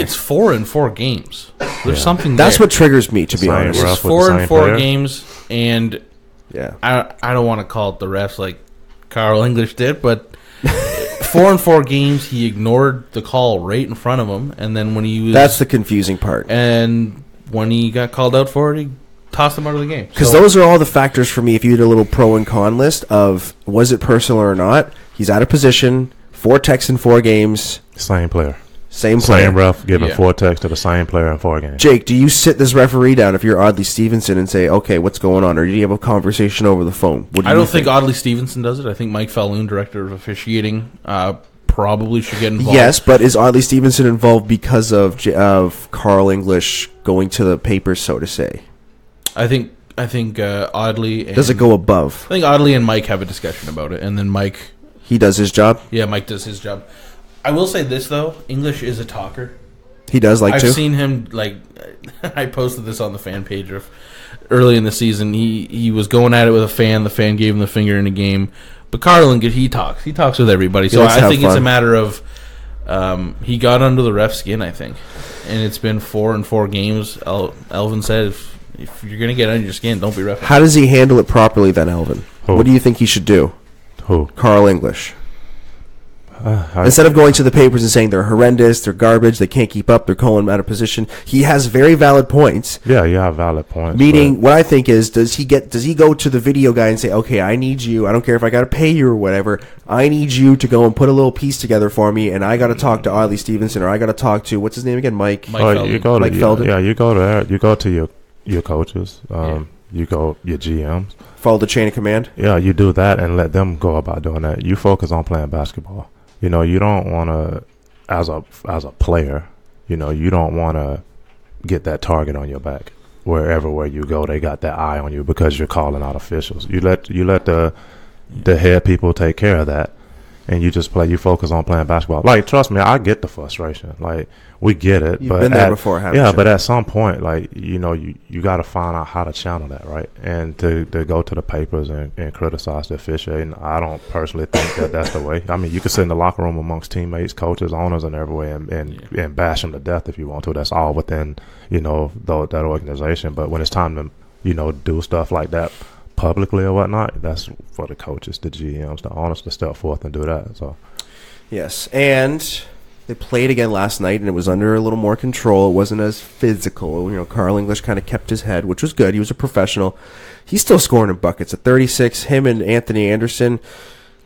it's 4 and 4 games. There's something that's there. What triggers me, to be honest. It's 4 and 4 player. Games, and I don't want to call it the refs like Karl English did, but 4 and 4 games, he ignored the call right in front of him, and then when he was, that's the confusing part. And when he got called out for it, he tossed him out of the game. Because those are all the factors for me. If you did a little pro and con list of was it personal or not, he's out of position. 4 texts in 4 games. Same player. Same player. Same ref giving 4 texts to the same player in 4 games. Jake, do you sit this referee down if you're Oddly Stevenson and say, okay, what's going on? Or do you have a conversation over the phone? I don't think Oddly Stevenson does it. I think Mike Falloon, director of officiating, probably should get involved. Yes, but is Oddly Stevenson involved because of Karl English going to the papers, so to say? I think Oddly and... Does it go above? I think Oddly and Mike have a discussion about it, and then Mike... He does his job? Yeah, Mike does his job. I will say this, though. English is a talker. He does like to. I've seen him, like, I posted this on the fan page of early in the season. He was going at it with a fan. The fan gave him the finger in a game. But Karl, he talks. He talks with everybody. So I think it's a matter of he got under the ref's skin, I think. And it's been 4 and 4 games. Elvin said if you're going to get under your skin, don't be ref. How does he handle it properly then, Elvin? Who? What do you think he should do? Who? Karl English. Instead of going to the papers and saying they're horrendous, they're garbage, they can't keep up, they're calling them out of position, he has very valid points. Yeah, you have valid points. Meaning, what I think is, does he go to the video guy and say, okay, I need you, I don't care if I got to pay you or whatever, I need you to go and put a little piece together for me, and I got to talk to Oddly Stevenson, or I got to talk to, what's his name again, Mike Felden. Felden. Yeah, you go to your coaches. You go your GMs. Follow the chain of command. Yeah, you do that and let them go about doing that. You focus on playing basketball. You know, you don't want to, as a player, you know, you don't want to get that target on your back. Wherever you go, they got that eye on you because you're calling out officials. You let the head people take care of that, and you just play. You focus on playing basketball. Like, trust me, I get the frustration. Like, we get it. You've been there before, haven't you? Yeah, but at some point, like, you know, you got to find out how to channel that, right? And to go to the papers and criticize the officiating, I don't personally think that's the way. I mean, you can sit in the locker room amongst teammates, coaches, owners, and everywhere and bash them to death if you want to. That's all within, you know, that organization. But when it's time to, you know, do stuff like that publicly or whatnot, that's for the coaches, the GMs, the owners to step forth and do that. So, yes, and they played again last night, and it was under a little more control. It wasn't as physical. You know, Karl English kind of kept his head, which was good. He was a professional. He's still scoring in buckets at 36. Him and Anthony Anderson,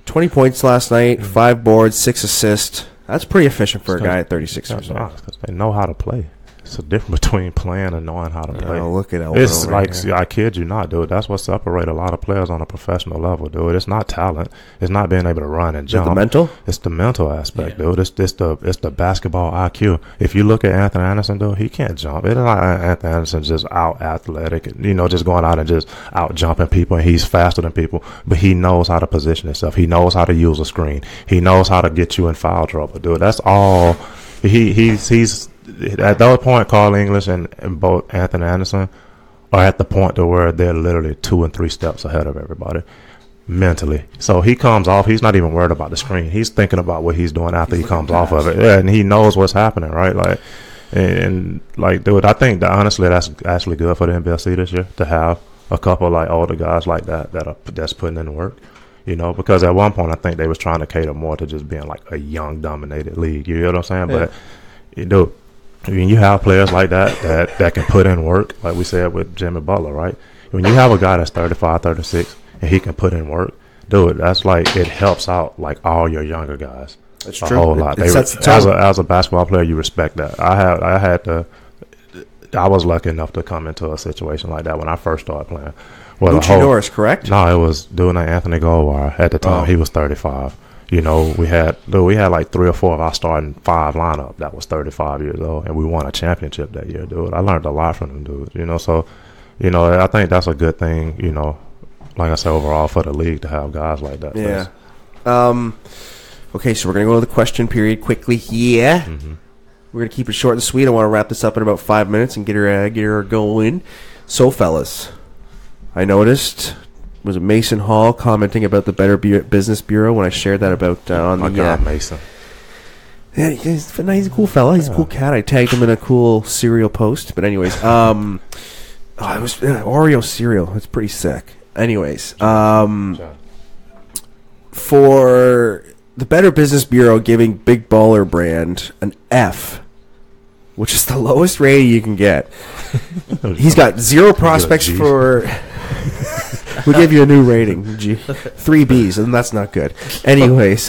20 points last night, 5 boards, 6 assists. That's pretty efficient for a guy at 36 years old. They know how to play. It's the difference between playing and knowing how to play. Look at Elvin. It's like, see, I kid you not, dude. That's what separates a lot of players on a professional level, dude. It's not talent. It's not being able to run and jump. It's the mental. It's the mental aspect, dude. It's the basketball IQ. If you look at Anthony Anderson, dude, he can't jump. It's not Anthony Anderson's just out athletic, you know, just going out and just out jumping people, and he's faster than people. But he knows how to position himself. He knows how to use a screen. He knows how to get you in foul trouble, dude. That's all. He's. At that point, Karl English and both Anthony Anderson are at the point to where they're literally 2 and 3 steps ahead of everybody mentally. So he comes off. He's not even worried about the screen. He's thinking about what he's doing after he comes off of it. Yeah, and he knows what's happening, right? Like, and like, dude, I think that honestly that's actually good for the NBLC this year to have a couple like older guys like that's putting in work. You know, because at one point I think they was trying to cater more to just being like a young dominated league. You know what I'm saying? Yeah. But you do. I mean, you have players like that can put in work, like we said with Jimmy Butler, right? When you have a guy that's 35, 36, and he can put in work, dude, that's like it helps out like all your younger guys. That's true. A whole lot. As a basketball player, you respect that. I was lucky enough to come into a situation like that when I first started playing. Well, Gucci Norris, correct? No, it was doing an Anthony Goldwire at the time. Oh. He was 35. You know, we had like 3 or 4 of our starting 5 lineup that was 35 years old, and we won a championship that year, dude. I learned a lot from them dudes, you know. So, you know, I think that's a good thing, you know, like I said, overall for the league to have guys like that. Yeah. Okay, so we're going to go to the question period quickly here. Mm-hmm. We're going to keep it short and sweet. I want to wrap this up in about 5 minutes and get her going. So, fellas, I noticed was Mason Hall commenting about the Better Business Bureau when I shared that about on the Mason. Yeah, he's a cool fella. He's a cool cat. I tagged him in a cool cereal post. But anyways, it was Oreo cereal. It's pretty sick. Anyways, for the Better Business Bureau giving Big Baller Brand an F, which is the lowest rating you can get. He's got zero prospects for... We gave you a new rating. 3 Bs, and that's not good. Anyways,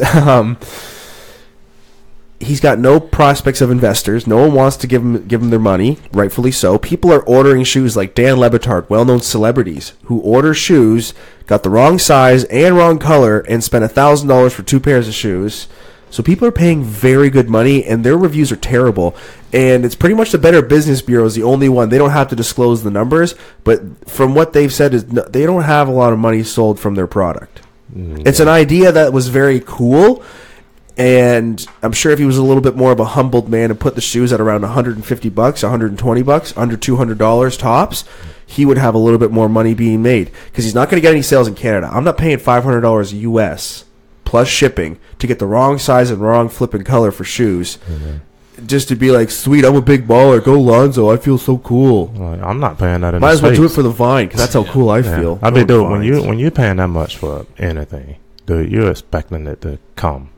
he's got no prospects of investors. No one wants to give him their money, rightfully so. People are ordering shoes like Dan Le Batard, well-known celebrities, who order shoes, got the wrong size and wrong color, and spent $1,000 for 2 pairs of shoes. So people are paying very good money, and their reviews are terrible. And it's pretty much the Better Business Bureau is the only one. They don't have to disclose the numbers, but from what they've said is they don't have a lot of money sold from their product. Mm-hmm. It's an idea that was very cool, and I'm sure if he was a little bit more of a humbled man and put the shoes at around $150, $120, under $200 tops, he would have a little bit more money being made because he's not going to get any sales in Canada. I'm not paying $500 US plus shipping to get the wrong size and wrong flipping color for shoes, just to be like, sweet, I'm a big baller. Go Lonzo, I feel so cool. I'm not paying that. Might as well do it for the Vine because that's how cool I feel. I mean, dude, when you're paying that much for anything, dude, you're expecting it to come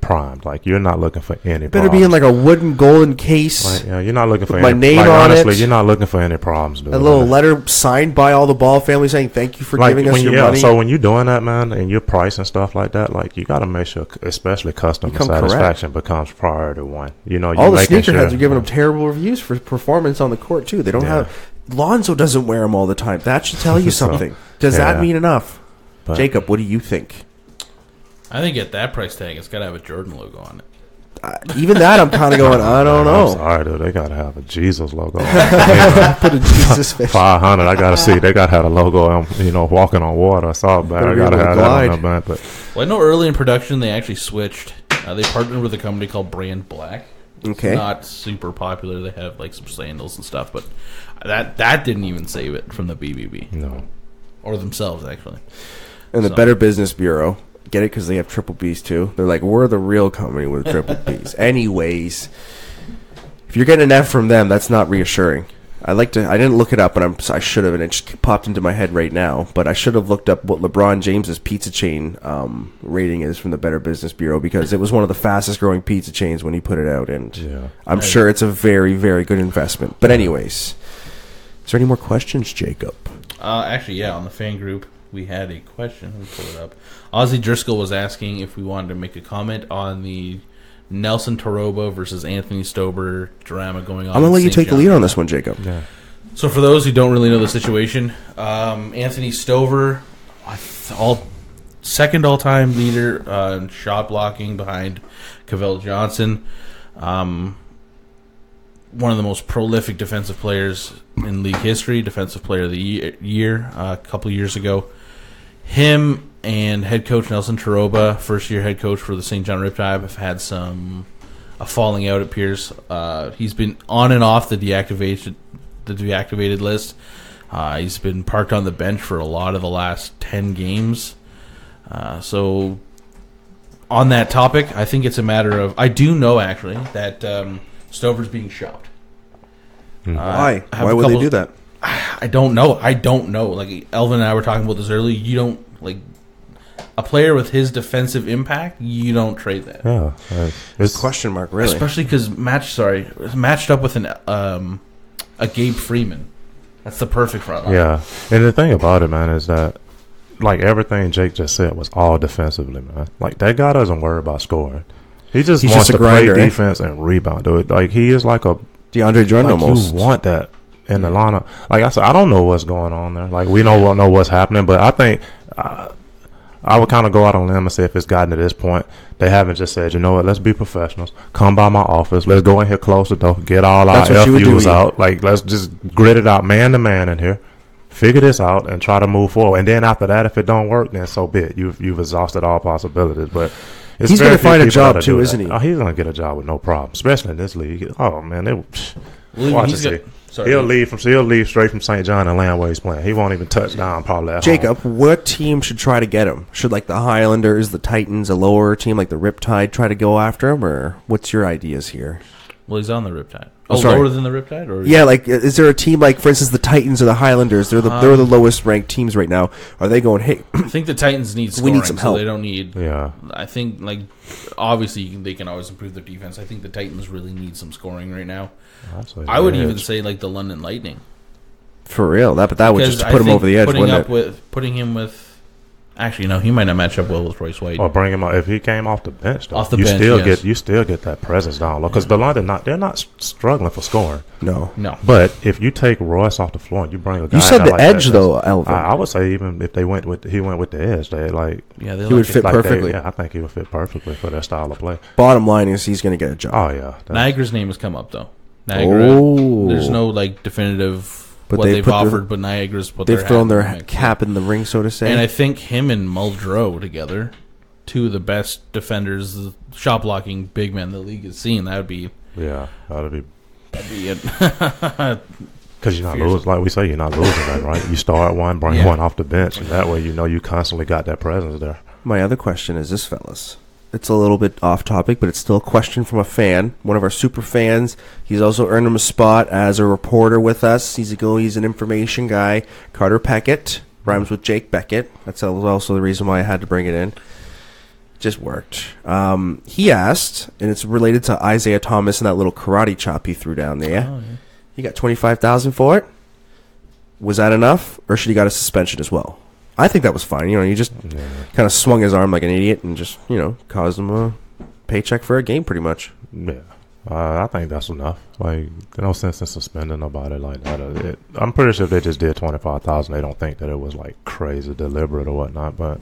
primed. Like you're not looking for any. Better be in like a wooden golden case. Like, yeah, you're not looking for my name on honestly, it. You're not looking for any problems, dude. A little letter signed by all the Ball family saying thank you for giving us your money. So when you're doing that, man, and your price and stuff like that, like you got to make sure, especially customer satisfaction becomes priority one. You know, all the sneakerheads are giving them terrible reviews for performance on the court too. They don't have. Lonzo doesn't wear them all the time. That should tell you something. Does that mean enough? But, Jacob, what do you think? I think at that price tag, it's got to have a Jordan logo on it. Even that, I'm kind of going, I don't know. I'm sorry, dude. They got to have a Jesus logo on it. Put a Jesus face. 500, I got to see. They got to have a logo on, you know, walking on water. I saw it, man. I got to have that on that, but. Well, I know early in production, they actually switched. They partnered with a company called Brand Black. Okay. It's not super popular. They have, like, some sandals and stuff, but that didn't even save it from the BBB. No. Or themselves, actually. And the Better Business Bureau. Get it? Because they have triple Bs too. They're like, we're the real company with triple Bs. Anyways, if you're getting an F from them, that's not reassuring. I didn't look it up, but I should have, and it just popped into my head right now. But I should have looked up what LeBron James's pizza chain rating is from the Better Business Bureau because it was one of the fastest growing pizza chains when he put it out, and I'm sure it's a very, very good investment. But anyways, is there any more questions, Jacob? Actually, on the fan group. We had a question. Let me pull it up. Ozzy Driscoll was asking if we wanted to make a comment on the Nelson Toroba versus Anthony Stober drama going on. I'm going to let you take the lead on this one, Jacob. Yeah. So for those who don't really know the situation, Anthony Stover, second all-time leader in shot blocking behind Cavell Johnson, one of the most prolific defensive players in league history, defensive player of the year a couple years ago. Him and head coach Nelson Toroba, first-year head coach for the St. John Riptide, have had a falling out, it appears. He's been on and off the deactivated list. He's been parked on the bench for a lot of the last 10 games. So on that topic, I think it's a matter of... I do know, actually, that... Stover's being shopped. Why? Why would they do that? I don't know. Like Elvin and I were talking about this earlier. You don't like a player with his defensive impact. You don't trade that. Yeah, it's question mark really. Especially because matched up with a Gabe Freeman. That's the perfect front line. Yeah, and the thing about it, man, is that like everything Jake just said was all defensively, man. Like that guy doesn't worry about scoring. He He's wants just to grinder, play defense and rebound, dude. Like, he is like a... DeAndre Jordan like almost. You want that in the lineup. Like I said, I don't know what's going on there. Like, we don't know what's happening, but I think... I would kind of go out on a limb and say if it's gotten to this point, they haven't just said, you know what, let's be professionals. Come by my office. Let's go in here close the door. Get all our FUs out. Like, let's just grit it out man to man in here. Figure this out and try to move forward. And then after that, if it don't work, then so be it. You've exhausted all possibilities, but... He's going to find a job too, isn't he? Oh, he's going to get a job with no problem, especially in this league. Oh man, they watch this league. He'll leave straight from St. John and land where he's playing. He won't even touch down probably at Jacob, home. What team should try to get him? Should like the Highlanders, the Titans, a lower team like the Riptide try to go after him, or what's your ideas here? Well, he's on the Riptide. Oh, lower than the Riptide? Or yeah, like is there a team like, for instance, the Titans or the Highlanders? They're the lowest ranked teams right now. Are they going? Hey, I think the Titans need scoring, we need some help. So they don't need. Yeah, I think like obviously they can always improve their defense. I think the Titans really need some scoring right now. I would even say like the London Lightning. For real, that would just put him over the edge. Actually, no, he might not match up well with Royce White. Or bring him out if he came off the bench. Though, you still get that presence down low because the London they're not struggling for scoring. No. But if you take Royce off the floor and you bring a guy, you said the edge though, Elvin. I would say even if he went with the edge, he would fit perfectly. I think he would fit perfectly for that style of play. Bottom line is he's going to get a job. Oh yeah, Niagara's name has come up though. Niagara, there's no like definitive. But they've offered, but Niagara's what they've thrown their cap in the ring, so to say. And I think him and Muldrow together, two of the best defenders, shot blocking big men the league has seen. That'd be it. Because you're not losing, like we say, you're not losing that, right? You start one, bring one off the bench, and that way you know you constantly got that presence there. My other question is this, fellas. It's a little bit off topic, but it's still a question from a fan, one of our super fans. He's also earned him a spot as a reporter with us. He's an information guy. Carter Peckett rhymes with Jake Beckett. That's also the reason why I had to bring it in. Just worked. He asked, and it's related to Isaiah Thomas and that little karate chop he threw down there. Oh, yeah. He got $25,000 for it. Was that enough, or should he got a suspension as well? I think that was fine. You know, he just kind of swung his arm like an idiot and just, you know, caused him a paycheck for a game pretty much. Yeah. I think that's enough. Like, no sense in suspending nobody like that. I'm pretty sure if they just did $25,000, they don't think that it was, like, crazy, deliberate or whatnot. But,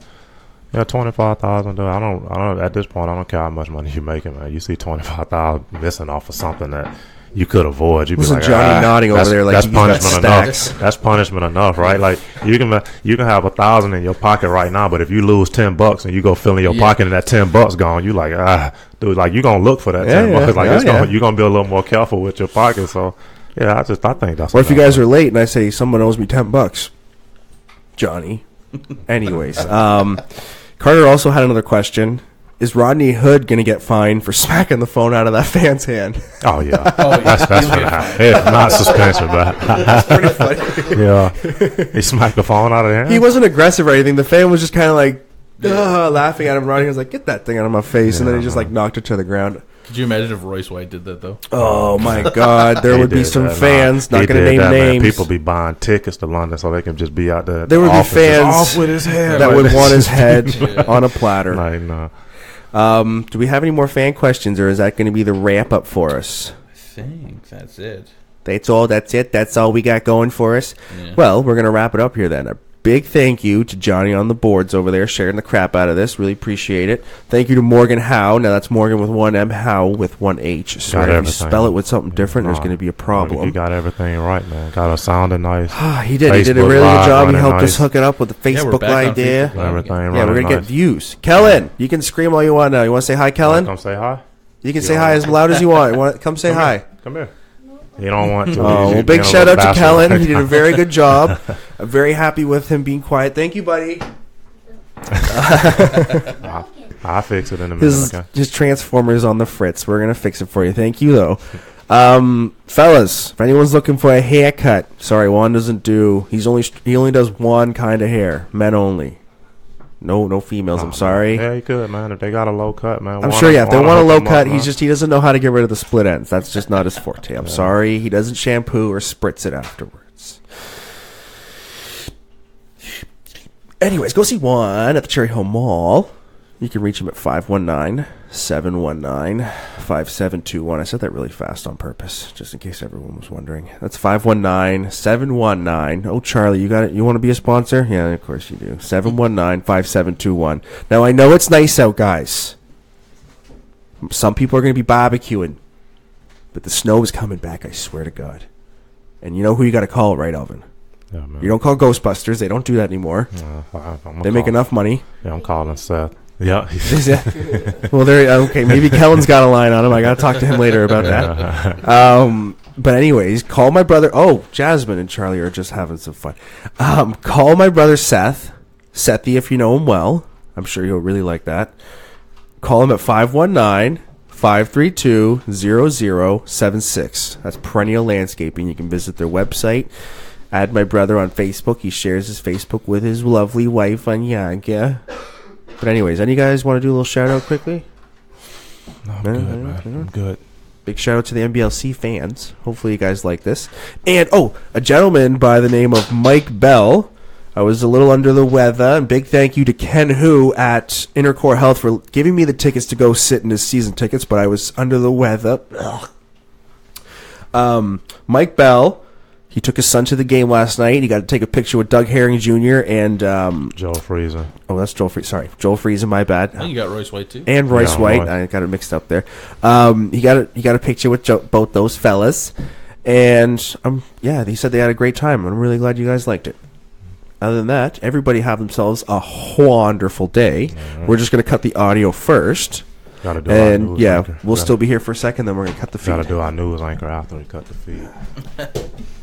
yeah, $25,000, I don't, at this point, I don't care how much money you're making, man. You see $25,000 missing off of something that you could avoid. You'd be like, Johnny nodding over there like that's punishment enough. That's punishment enough, right? Like you can have $1,000 in your pocket right now, but if you lose $10 and you go fill in your pocket and that $10 gone, you like dude, like you gonna look for that $10. Like you're gonna be a little more careful with your pocket. So yeah, I think that's. What if you guys are late and I say someone owes me $10, Johnny? Anyways, Carter also had another question. Is Rodney Hood going to get fined for smacking the phone out of that fan's hand? Oh, yeah. That's going to happen. It's not suspension, but that's pretty funny. Yeah. He smacked the phone out of the hand? He wasn't aggressive or anything. The fan was just kind of like laughing at him. Rodney was like, get that thing out of my face. Yeah. And then he just like knocked it to the ground. Could you imagine if Royce White did that, though? Oh, my God. There would be some fans, not going to name names. People be buying tickets to London so they can just be out there. There would be fans off with his head, that would want his head on a platter. Like, no. Do we have any more fan questions, or is that going to be the wrap up for us? I think that's it. That's it. That's all we got going for us. Yeah. Well, we're going to wrap it up here then. A big thank you to Johnny on the boards over there sharing the crap out of this. Really appreciate it. Thank you to Morgan Howe. Now that's Morgan with one M, Howe with one H. So if you spell it with something different, there's going to be a problem. You got everything right, man. Got a sounding nice. He did a really good job. He helped us hook it up with the Facebook live there. Everything we're going to get views. Kellen, you can scream all you want now. You want to say hi, Kellen? Come say hi. You can say hi as loud as you want. Come say hi. Come here. You don't want to. Well, big shout out to Kellen. He did a very good job. I'm very happy with him being quiet. Thank you, buddy. I'll fix it in a minute. His Transformers on the fritz. We're going to fix it for you. Thank you, though. Fellas, if anyone's looking for a haircut, sorry, Juan doesn't do. He only does one kind of hair. Men only. No females. I'm sorry. Yeah, you could, man. If they got a low cut, man. I'm sure, yeah. If they want a low cut, he doesn't know how to get rid of the split ends. That's just not his forte. I'm sorry. He doesn't shampoo or spritz it afterwards. Anyways, go see Juan at the Cherry Hill Mall. You can reach him at 519-719-5721. I said that really fast on purpose, just in case everyone was wondering. That's 519-719. Oh, Charlie, you got it? You want to be a sponsor? Yeah, of course you do. 719-5721. Now, I know it's nice out, guys. Some people are going to be barbecuing, but the snow is coming back, I swear to God. And you know who you got to call, right, Alvin? Yeah, you don't call Ghostbusters. They don't do that anymore. They make enough money. Yeah, I'm calling Seth. Yeah. Well, there. Okay, maybe Kellen's got a line on him. I got to talk to him later about that. But anyways, call my brother. Oh, Jasmine and Charlie are just having some fun. Call my brother Seth. Sethy, if you know him well. I'm sure you'll really like that. Call him at 519-532-0076. That's Perennial Landscaping. You can visit their website. Add my brother on Facebook. He shares his Facebook with his lovely wife, Anyanka. But anyways, any guys want to do a little shout-out quickly? No, I'm good, man. I'm good. Big shout-out to the NBLC fans. Hopefully you guys like this. And, oh, a gentleman by the name of Mike Bell. I was a little under the weather. And big thank you to Ken Hu at Intercore Health for giving me the tickets to go sit in his season tickets, but I was under the weather. Mike Bell, he took his son to the game last night. He got to take a picture with Doug Herring Jr. and Joel Friesen. Oh, that's Joel Friesen. Sorry, Joel Friesen. My bad. And you got Royce White too. And Royce White. I got it mixed up there. He got a picture with both those fellas, and they said they had a great time. I'm really glad you guys liked it. Other than that, everybody have themselves a wonderful day. Right. We're just going to cut the audio first. Gotta do and our news anchor. We'll still be here for a second. Then we're going to cut the feed. Gotta do our news anchor after we cut the feed.